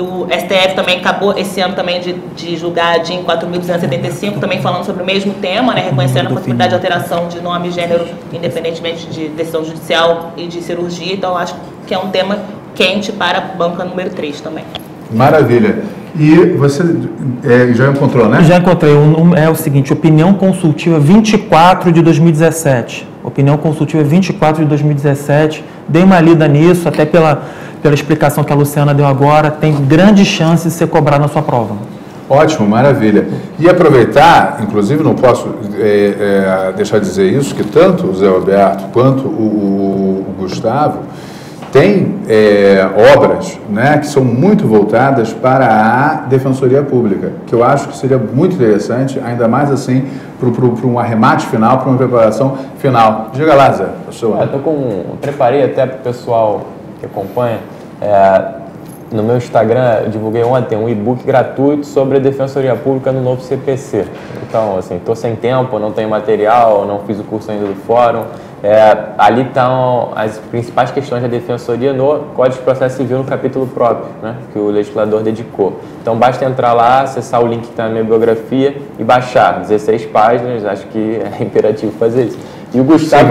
O STF também acabou esse ano também de julgar em 4.275, também falando sobre o mesmo tema, né, reconhecendo a possibilidade de alteração de nome e gênero, independentemente de decisão judicial e de cirurgia. Então, acho que é um tema quente para a banca número 3 também. Maravilha. E você já encontrou, né? Já encontrei. É o seguinte, opinião consultiva 24 de 2017. Opinião consultiva 24 de 2017. Dei uma lida nisso, até pela explicação que a Luciana deu agora, tem grande chance de ser cobrado na sua prova. Ótimo, maravilha. E aproveitar, inclusive não posso deixar de dizer isso, que tanto o Zé Roberto quanto o Gustavo têm obras, né, que são muito voltadas para a Defensoria Pública, que eu acho que seria muito interessante, ainda mais assim, para um arremate final, para uma preparação final. Diga lá, Zé. Eu preparei até para o pessoal que acompanha, no meu Instagram, eu divulguei ontem um e-book gratuito sobre a Defensoria Pública no novo CPC. Então, assim, estou sem tempo, não tenho material, não fiz o curso ainda do Fórum. Ali estão as principais questões da Defensoria no Código de Processo Civil, no capítulo próprio, né, que o legislador dedicou. Então, basta entrar lá, acessar o link que está na minha biografia e baixar. 16 páginas, acho que é imperativo fazer isso. E o Gustavo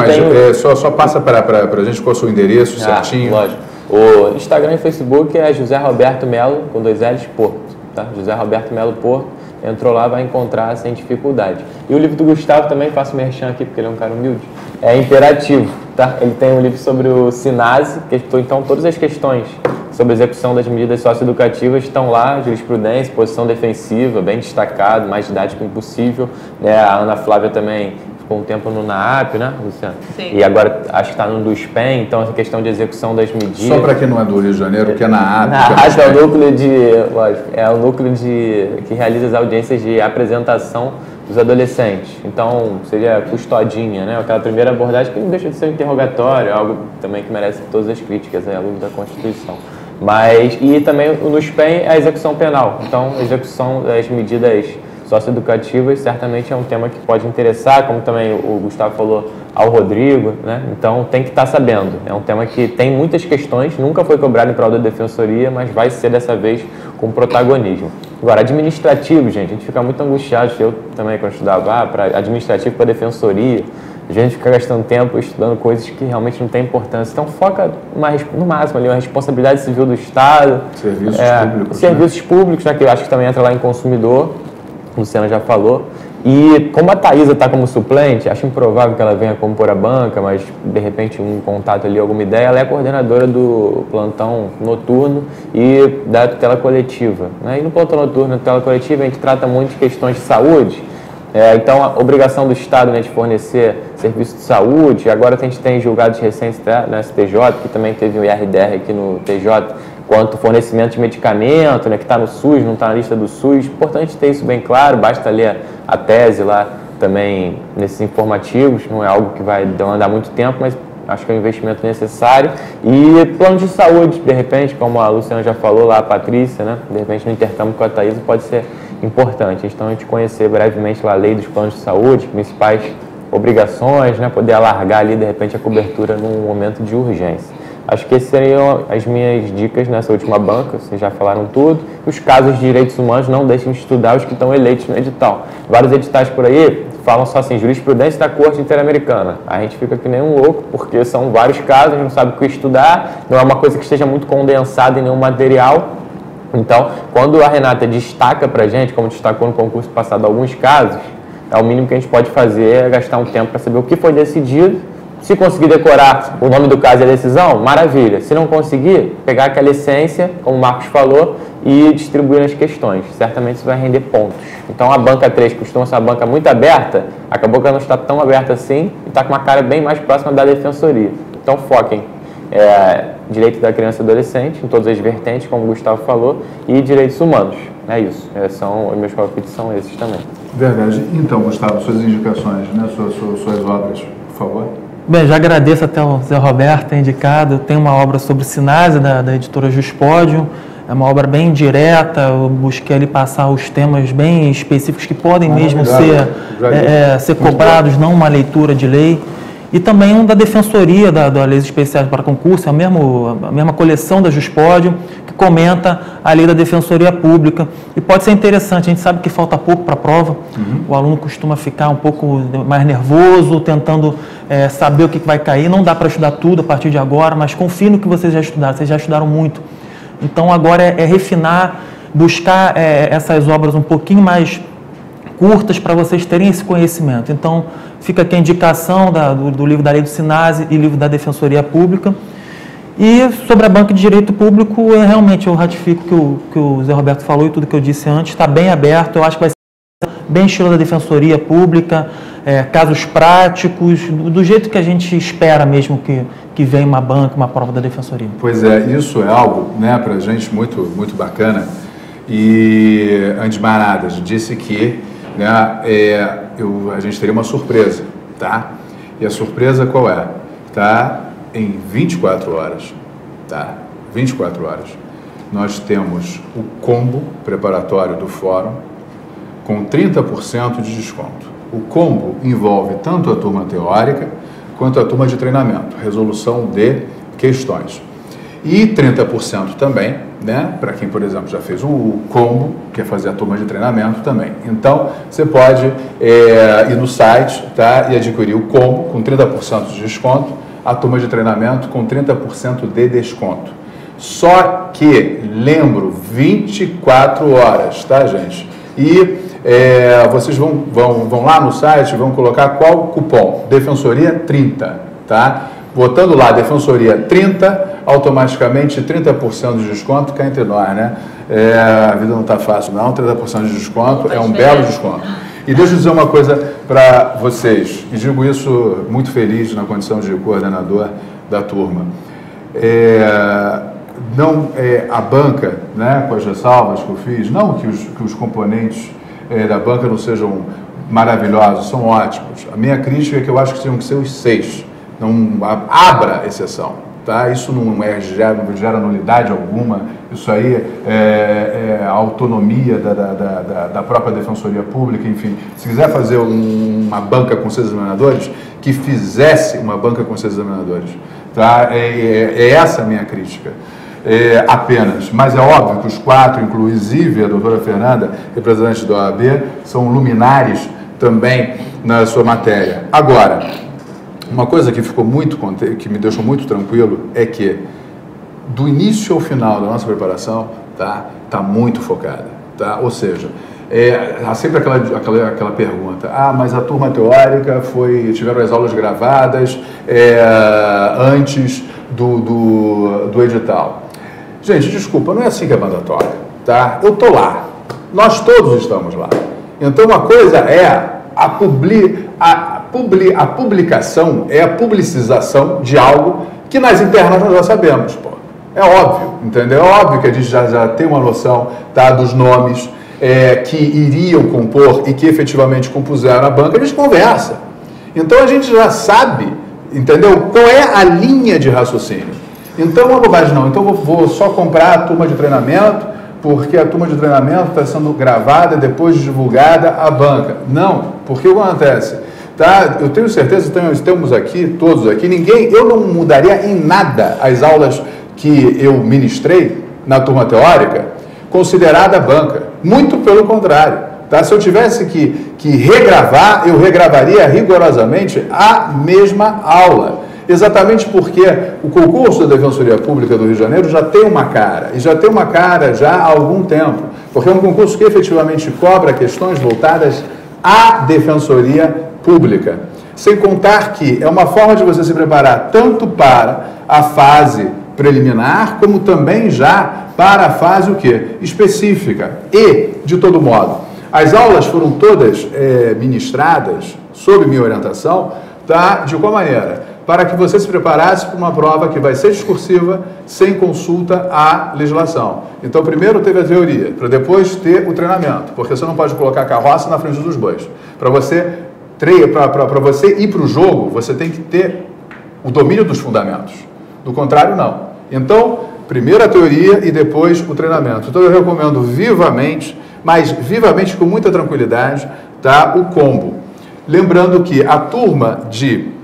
só passa para a gente qual é o seu endereço certinho. Lógico. O Instagram e Facebook é José Roberto Melo, com 2 L's, Porto, tá? José Roberto Melo Porto, entrou lá, vai encontrar sem dificuldade. E o livro do Gustavo também, faço merchan aqui porque ele é um cara humilde, é Imperativo, tá? Ele tem um livro sobre o Sinase, que então todas as questões sobre a execução das medidas socioeducativas estão lá, jurisprudência, posição defensiva, bem destacado, mais didático impossível, né? A Ana Flávia também com o tempo no NAAP, né, Luciana? Sim. E agora acho que está no do SPEM, então essa questão de execução das medidas... Só para quem não é do Rio de Janeiro, que é NAAP... NAAP é o núcleo de... Lógico, é o núcleo de que realiza as audiências de apresentação dos adolescentes. Então, seria custodinha, né? Aquela primeira abordagem que não deixa de ser um interrogatório, algo também que merece todas as críticas, é aluno da Constituição. Mas, e também no SPEM é a execução penal. Então, a execução das medidas socioeducativas certamente é um tema que pode interessar, como também o Gustavo falou, ao Rodrigo, né? Então tem que estar sabendo. É um tema que tem muitas questões, nunca foi cobrado em prol da Defensoria, mas vai ser dessa vez com protagonismo. Agora, administrativo, gente, a gente fica muito angustiado, eu também quando estudava, para administrativo para Defensoria, a gente fica gastando tempo estudando coisas que realmente não tem importância. Então foca no máximo ali, uma responsabilidade civil do Estado, serviços públicos, serviços, né? Públicos, né? Que eu acho que também entra lá em consumidor, Luciana já falou. E como a Thaisa está como suplente, acho improvável que ela venha compor a banca, mas de repente um contato ali, alguma ideia, ela é a coordenadora do plantão noturno e da tutela coletiva, né? E no plantão noturno, na tutela coletiva, a gente trata muito de questões de saúde, então a obrigação do Estado, né, de fornecer serviço de saúde. Agora a gente tem julgados recentes, tá, na STJ, que também teve um IRDR aqui no TJ, quanto ao fornecimento de medicamento, né, que está no SUS, não está na lista do SUS. Importante ter isso bem claro, basta ler a tese lá também nesses informativos, não é algo que vai demandar muito tempo, mas acho que é um investimento necessário. E plano de saúde, de repente, como a Luciana já falou lá, a Patrícia, né, de repente no intercâmbio com a Thaisa pode ser importante. Então a gente conhecer brevemente lá a lei dos planos de saúde, principais obrigações, né, poder alargar ali de repente a cobertura num momento de urgência. Acho que essas seriam as minhas dicas nessa última banca, vocês já falaram tudo. Os casos de direitos humanos, não deixem de estudar os que estão eleitos no edital. Vários editais por aí falam só assim, jurisprudência da Corte Interamericana. A gente fica que nem um louco, porque são vários casos, a gente não sabe o que estudar, não é uma coisa que esteja muito condensada em nenhum material. Então, quando a Renata destaca pra gente, como destacou no concurso passado alguns casos, o mínimo que a gente pode fazer é gastar um tempo para saber o que foi decidido. Se conseguir decorar o nome do caso e a decisão, maravilha. Se não conseguir, pegar aquela essência, como o Marcos falou, e distribuir as questões. Certamente isso vai render pontos. Então a banca 3 costuma ser uma banca muito aberta, acabou que ela não está tão aberta assim e está com uma cara bem mais próxima da Defensoria. Então foquem. Direito da criança e adolescente, em todas as vertentes, como o Gustavo falou, e direitos humanos. É isso. Os meus palpites são esses também. Verdade. Então, Gustavo, suas indicações, né? Suas obras, por favor. Bem, já agradeço até o Zé Roberto ter indicado. Tem uma obra sobre Sinase, da editora Juspódio. É uma obra bem direta. Eu busquei ali passar os temas bem específicos que podem mesmo ser cobrados, não uma leitura de lei. E também um da Defensoria da Leis Especiais para Concurso, a mesma coleção da Juspódio, que comenta a lei da Defensoria Pública. E pode ser interessante, a gente sabe que falta pouco para a prova, o aluno costuma ficar um pouco mais nervoso, tentando saber o que vai cair. Não dá para estudar tudo a partir de agora, mas confio no que vocês já estudaram muito. Então agora é refinar, buscar essas obras um pouquinho mais curtas para vocês terem esse conhecimento. Então, fica aqui a indicação do livro da Lei do Sinase e livro da Defensoria Pública. E sobre a banca de direito público, eu realmente ratifico que o Zé Roberto falou e tudo que eu disse antes, está bem aberto, eu acho que vai ser bem estilo da Defensoria Pública, casos práticos, do jeito que a gente espera mesmo que venha uma banca, uma prova da Defensoria. Pois é, isso é algo, né, para a gente muito bacana. E, antes de mais nada, a gente disse que, né, a gente teria uma surpresa, tá? E a surpresa qual é? Tá? Em 24 horas, tá? 24 horas, nós temos o combo preparatório do fórum com 30% de desconto. O combo envolve tanto a turma teórica quanto a turma de treinamento, resolução de questões. E 30% também, né, para quem, por exemplo, já fez o combo, quer fazer a turma de treinamento também. Então, você pode ir no site, tá, e adquirir o combo com 30% de desconto, a turma de treinamento com 30% de desconto. Só que, lembro, 24 horas, tá, gente? E vocês vão lá no site, vão colocar qual cupom? Defensoria 30, tá? Botando lá, Defensoria 30, automaticamente 30% de desconto, cá entre nós, né? A vida não tá fácil, não. 30% de desconto é um belo desconto. E deixa eu dizer uma coisa para vocês, e digo isso muito feliz na condição de coordenador da turma. A banca, né, com as ressalvas que eu fiz, não que os componentes da banca não sejam maravilhosos, são ótimos. A minha crítica é que eu acho que tinham que ser os 6. Não abra exceção, tá? Isso não gera nulidade alguma, isso aí é a autonomia da própria Defensoria Pública, enfim. Se quiser fazer uma banca com 6 examinadores, que fizesse uma banca com 6 examinadores, tá? É essa a minha crítica. Apenas, mas é óbvio que os 4, inclusive a doutora Fernanda, representante da OAB, são luminares também na sua matéria. Agora, uma coisa que ficou muito que me deixou muito tranquilo é que do início ao final da nossa preparação tá muito focada, tá? Ou seja, há sempre aquela pergunta: ah, mas a turma teórica tiveram as aulas gravadas antes do edital. Gente, desculpa, não é assim que é mandatório, tá? Eu tô lá, nós todos estamos lá. Então, uma coisa é a publicação, é a publicização de algo que nas internas nós já sabemos, pô. É óbvio, entendeu? É óbvio que a gente já tem uma noção, tá, dos nomes que iriam compor e que efetivamente compuseram a banca, a gente conversa. Então a gente já sabe, entendeu? Qual é a linha de raciocínio. Então, uma bobagem não. Então, eu vou só comprar a turma de treinamento, porque a turma de treinamento está sendo gravada e depois divulgada a banca. Não, porque o que acontece? Tá? Eu tenho certeza, temos aqui, todos aqui, eu não mudaria em nada as aulas que eu ministrei na turma teórica, considerada banca. Muito pelo contrário, tá? Se eu tivesse que regravar, eu regravaria rigorosamente a mesma aula. Exatamente porque o concurso da Defensoria Pública do Rio de Janeiro já tem uma cara, e já tem uma cara já há algum tempo, porque é um concurso que efetivamente cobra questões voltadas à Defensoria Pública. Sem contar que é uma forma de você se preparar tanto para a fase preliminar, como também já para a fase o quê? Específica. E, de todo modo, as aulas foram todas ministradas, sob minha orientação, tá? De qual maneira? Para que você se preparasse para uma prova que vai ser discursiva, sem consulta à legislação. Então, primeiro teve a teoria, para depois ter o treinamento, porque você não pode colocar a carroça na frente dos bois. Para você ir para o jogo, você tem que ter o domínio dos fundamentos. Do contrário, não. Então, primeiro a teoria e depois o treinamento. Então, eu recomendo vivamente, mas vivamente com muita tranquilidade, tá, o combo. Lembrando que a turma de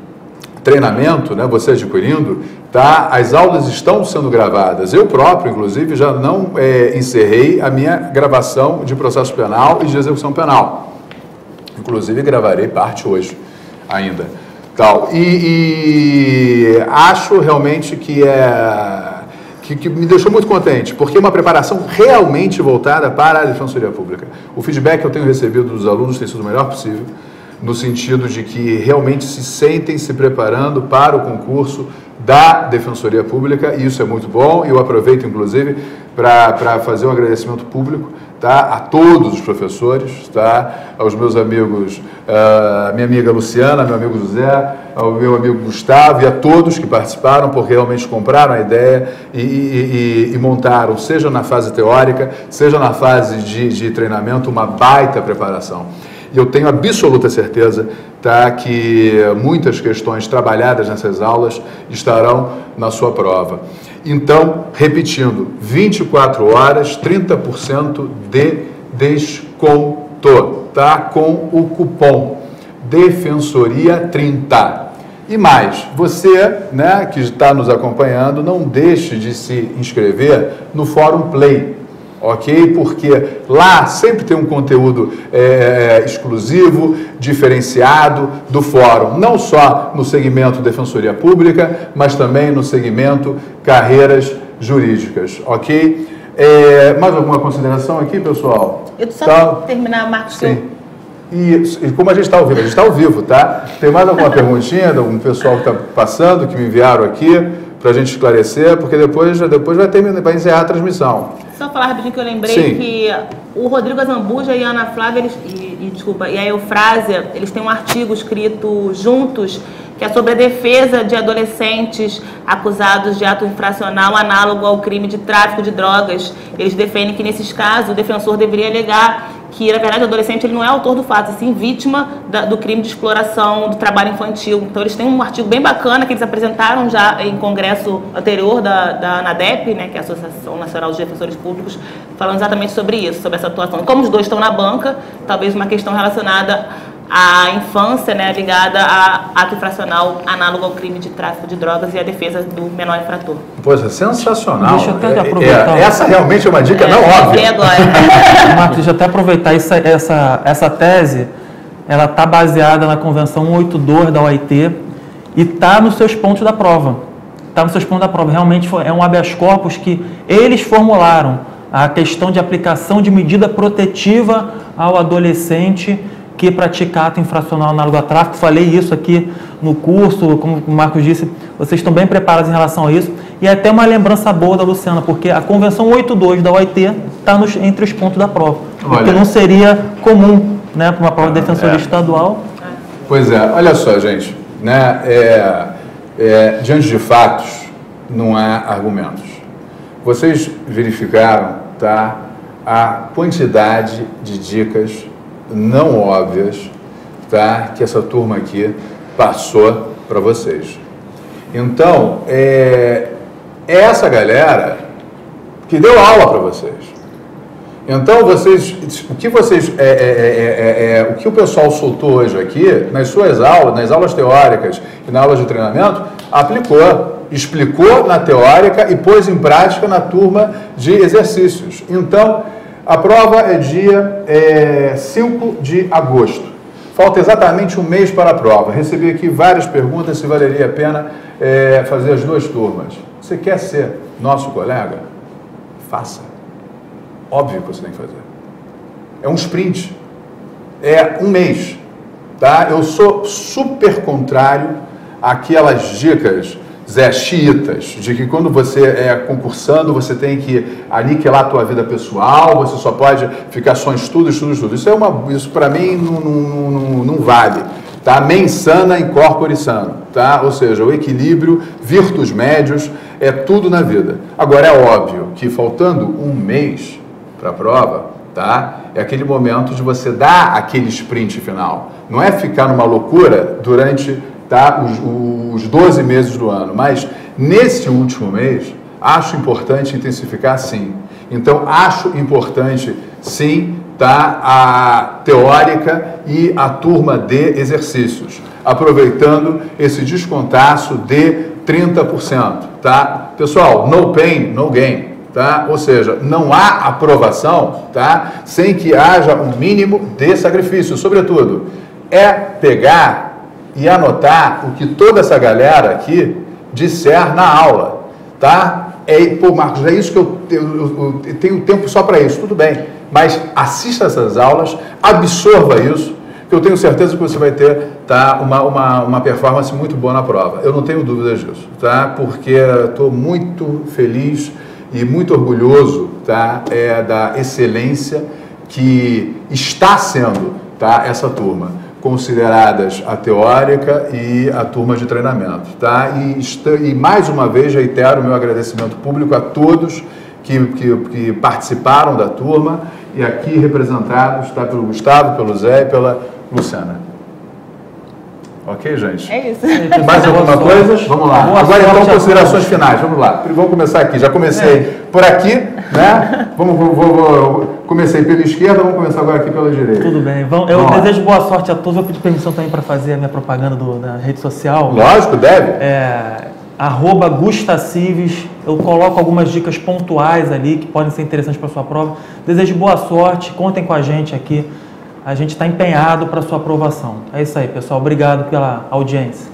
treinamento, né, você adquirindo, tá? As aulas estão sendo gravadas. Eu próprio, inclusive, já não encerrei a minha gravação de processo penal e de execução penal. Inclusive, gravarei parte hoje ainda. Tal. E acho realmente que que me deixou muito contente, porque é uma preparação realmente voltada para a Defensoria Pública. O feedback que eu tenho recebido dos alunos tem sido o melhor possível, no sentido de que realmente se sentem se preparando para o concurso da Defensoria Pública, e isso é muito bom. Eu aproveito, inclusive, para fazer um agradecimento público, tá, a todos os professores, tá, aos meus amigos, minha amiga Luciana, meu amigo José, ao meu amigo Gustavo e a todos que participaram, porque realmente compraram a ideia e montaram, seja na fase teórica, seja na fase de treinamento, uma baita preparação. Eu tenho absoluta certeza, tá, que muitas questões trabalhadas nessas aulas estarão na sua prova. Então, repetindo, 24 horas, 30% de desconto, tá? Com o cupom Defensoria 30. E mais, você, né, que está nos acompanhando, não deixe de se inscrever no Fórum Play. Ok? Porque lá sempre tem um conteúdo exclusivo, diferenciado do fórum, não só no segmento Defensoria Pública, mas também no segmento Carreiras Jurídicas, ok? Mais alguma consideração aqui, pessoal? Eu só terminar, Marcos. Sim. E como a gente está ao vivo, tá? Tem mais alguma perguntinha, algum pessoal que está passando, que me enviaram aqui, para a gente esclarecer, porque depois vai terminar, vai encerrar a transmissão. Só falar rapidinho que eu lembrei. Sim. Que o Rodrigo Azambuja e a Ana Flávia, eles, e a Eufrásia, eles têm um artigo escrito juntos, que é sobre a defesa de adolescentes acusados de ato infracional análogo ao crime de tráfico de drogas. Eles defendem que, nesses casos, o defensor deveria alegar que, na verdade, o adolescente ele não é autor do fato, assim, vítima do crime de exploração do trabalho infantil. Então, eles têm um artigo bem bacana que eles apresentaram já em congresso anterior da ANADEP, né, que é a Associação Nacional dos Defensores Públicos, falando exatamente sobre isso, sobre essa atuação. Como os dois estão na banca, talvez uma questão relacionada à infância, né, ligada a ato infracional análogo ao crime de tráfico de drogas e a defesa do menor infrator. Pois é, sensacional. Deixa eu até aproveitar. Essa realmente é uma dica não óbvia. Agora. Marcos, deixa eu até aproveitar. Essa tese, ela está baseada na Convenção 182 da OIT e está nos seus pontos da prova. Está nos seus pontos da prova. Realmente é um habeas corpus que eles formularam a questão de aplicação de medida protetiva ao adolescente que praticar ato infracional análogo a tráfico. Falei isso aqui no curso, como o Marcos disse, vocês estão bem preparados em relação a isso. E até uma lembrança boa da Luciana, porque a Convenção 182 da OIT está entre os pontos da prova, porque não seria comum, né, para uma prova de defensoria estadual. Pois é, olha só, gente, né, diante de fatos, não há argumentos. Vocês verificaram, tá, a quantidade de dicas não óbvias, tá, que essa turma aqui passou para vocês. Então, é essa galera que deu aula para vocês. Então, o que o pessoal soltou hoje aqui, nas suas aulas, nas aulas teóricas e nas aulas de treinamento, aplicou, explicou na teórica e pôs em prática na turma de exercícios. Então, a prova é dia 5 de agosto. Falta exatamente um mês para a prova. Recebi aqui várias perguntas se valeria a pena fazer as duas turmas. Você quer ser nosso colega? Faça. Óbvio que você tem que fazer. É um sprint. É um mês. Tá? Eu sou super contrário àquelas dicas xiitas, de que quando você é concursando, você tem que aniquilar a tua vida pessoal, você só pode ficar só em estudo, estudo, estudo. Isso para mim não vale. Tá? Mens sana in corpore sano, tá? Ou seja, o equilíbrio, virtus médios, é tudo na vida. Agora, é óbvio que faltando um mês para a prova, tá, é aquele momento de você dar aquele sprint final. Não é ficar numa loucura durante, tá, os 12 meses do ano, mas nesse último mês acho importante intensificar, sim. Então, acho importante, sim, tá, a teórica e a turma de exercícios, aproveitando esse descontaço de 30%, tá? Pessoal, no pain, no gain, tá? Ou seja, não há aprovação, tá, sem que haja um mínimo de sacrifício. Sobretudo, é pegar e anotar o que toda essa galera aqui disser na aula, tá? Pô, Marcos, é isso que eu tenho tempo só para isso, tudo bem, mas assista essas aulas, absorva isso, que eu tenho certeza que você vai ter tá, uma performance muito boa na prova. Eu não tenho dúvidas disso, tá? Porque estou muito feliz e muito orgulhoso, tá, da excelência que está sendo, tá, essa turma, consideradas a teórica e a turma de treinamento, tá? E mais uma vez reitero o meu agradecimento público a todos que participaram da turma e aqui representados, tá, pelo Gustavo, pelo Zé e pela Luciana. Ok, gente? É isso. Mais alguma coisa? Vamos lá. Agora então considerações finais, vamos lá. Vamos começar aqui, já comecei por aqui, né? Comecei pela esquerda, vamos começar agora aqui pela direita. Tudo bem, eu desejo boa sorte a todos. Vou pedir permissão também para fazer a minha propaganda na rede social. Lógico, deve. @GustaCives, eu coloco algumas dicas pontuais ali que podem ser interessantes para a sua prova. Desejo boa sorte, contem com a gente aqui. A gente está empenhado para a sua aprovação. É isso aí, pessoal. Obrigado pela audiência.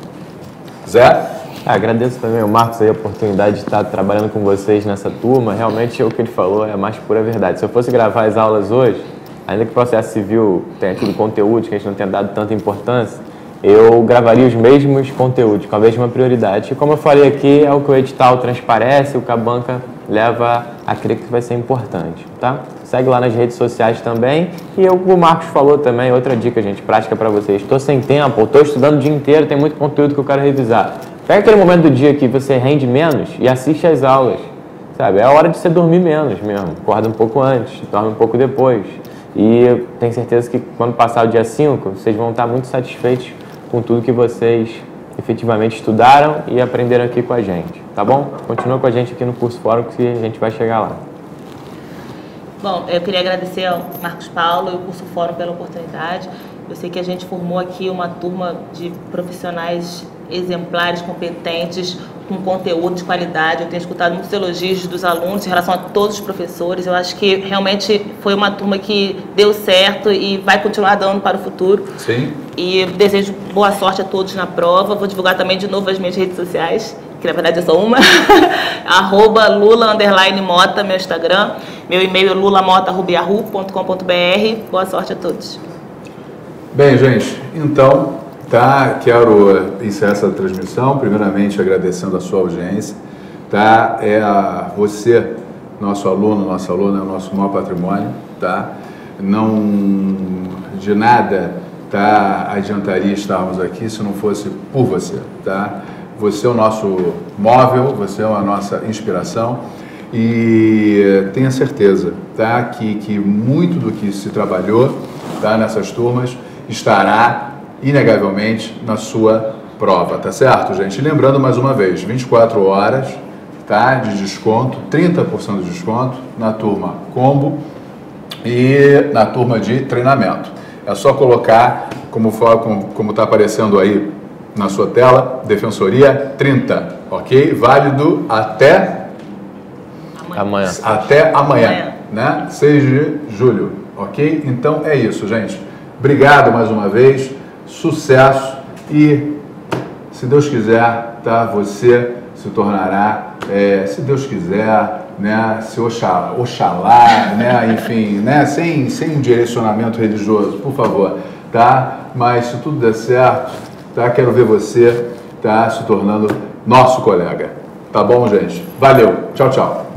Zé? Agradeço também ao Marcos aí a oportunidade de estar trabalhando com vocês nessa turma. Realmente, o que ele falou é a mais pura verdade. Se eu fosse gravar as aulas hoje, ainda que o processo civil tenha aquele conteúdo que a gente não tenha dado tanta importância, eu gravaria os mesmos conteúdos, com a mesma prioridade. E como eu falei aqui, é o que o edital transparece, o que a banca leva a crer que vai ser importante, tá? Segue lá nas redes sociais também. E o Marcos falou também, outra dica, gente, prática para vocês. Estou sem tempo, estou estudando o dia inteiro, tem muito conteúdo que eu quero revisar. Pega aquele momento do dia que você rende menos e assiste às aulas, sabe? É a hora de você dormir menos mesmo. Acorda um pouco antes, dorme um pouco depois. E tenho certeza que quando passar o dia 5, vocês vão estar muito satisfeitos com tudo que vocês efetivamente estudaram e aprenderam aqui com a gente, tá bom? Continua com a gente aqui no Curso Fórum que a gente vai chegar lá. Bom, eu queria agradecer ao Marcos Paulo e ao Curso Fórum pela oportunidade. Eu sei que a gente formou aqui uma turma de profissionais exemplares, competentes, com conteúdo de qualidade. Eu tenho escutado muitos elogios dos alunos em relação a todos os professores. Eu acho que realmente foi uma turma que deu certo e vai continuar dando para o futuro. Sim. E desejo boa sorte a todos na prova. Vou divulgar também de novo as minhas redes sociais, que na verdade é só uma, @lula_mota, meu Instagram, meu e-mail é lulamota@yahoo.com.br. Boa sorte a todos. Bem, gente, então, tá, quero iniciar essa transmissão, primeiramente agradecendo a sua audiência, tá, você, nosso aluno, nossa aluna, é o nosso maior patrimônio, tá, não, de nada, tá, adiantaria estarmos aqui se não fosse por você, tá. Você é o nosso móvel, você é a nossa inspiração e tenha certeza, tá, que muito do que se trabalhou, tá, nessas turmas estará inegavelmente na sua prova, tá certo, gente? E lembrando mais uma vez, 24 horas, tá, de desconto, 30% de desconto na turma combo e na turma de treinamento. É só colocar, como está aparecendo aí na sua tela, Defensoria 30, ok? Válido até amanhã, né? 6 de julho, ok? Então é isso, gente. Obrigado mais uma vez, sucesso e, se Deus quiser, tá? Você se tornará, se Deus quiser, né? Se Oxalá, né? Enfim, né? Sem direcionamento religioso, por favor, tá? Mas se tudo der certo, tá? Quero ver você, tá, se tornando nosso colega. Tá bom, gente? Valeu. Tchau, tchau.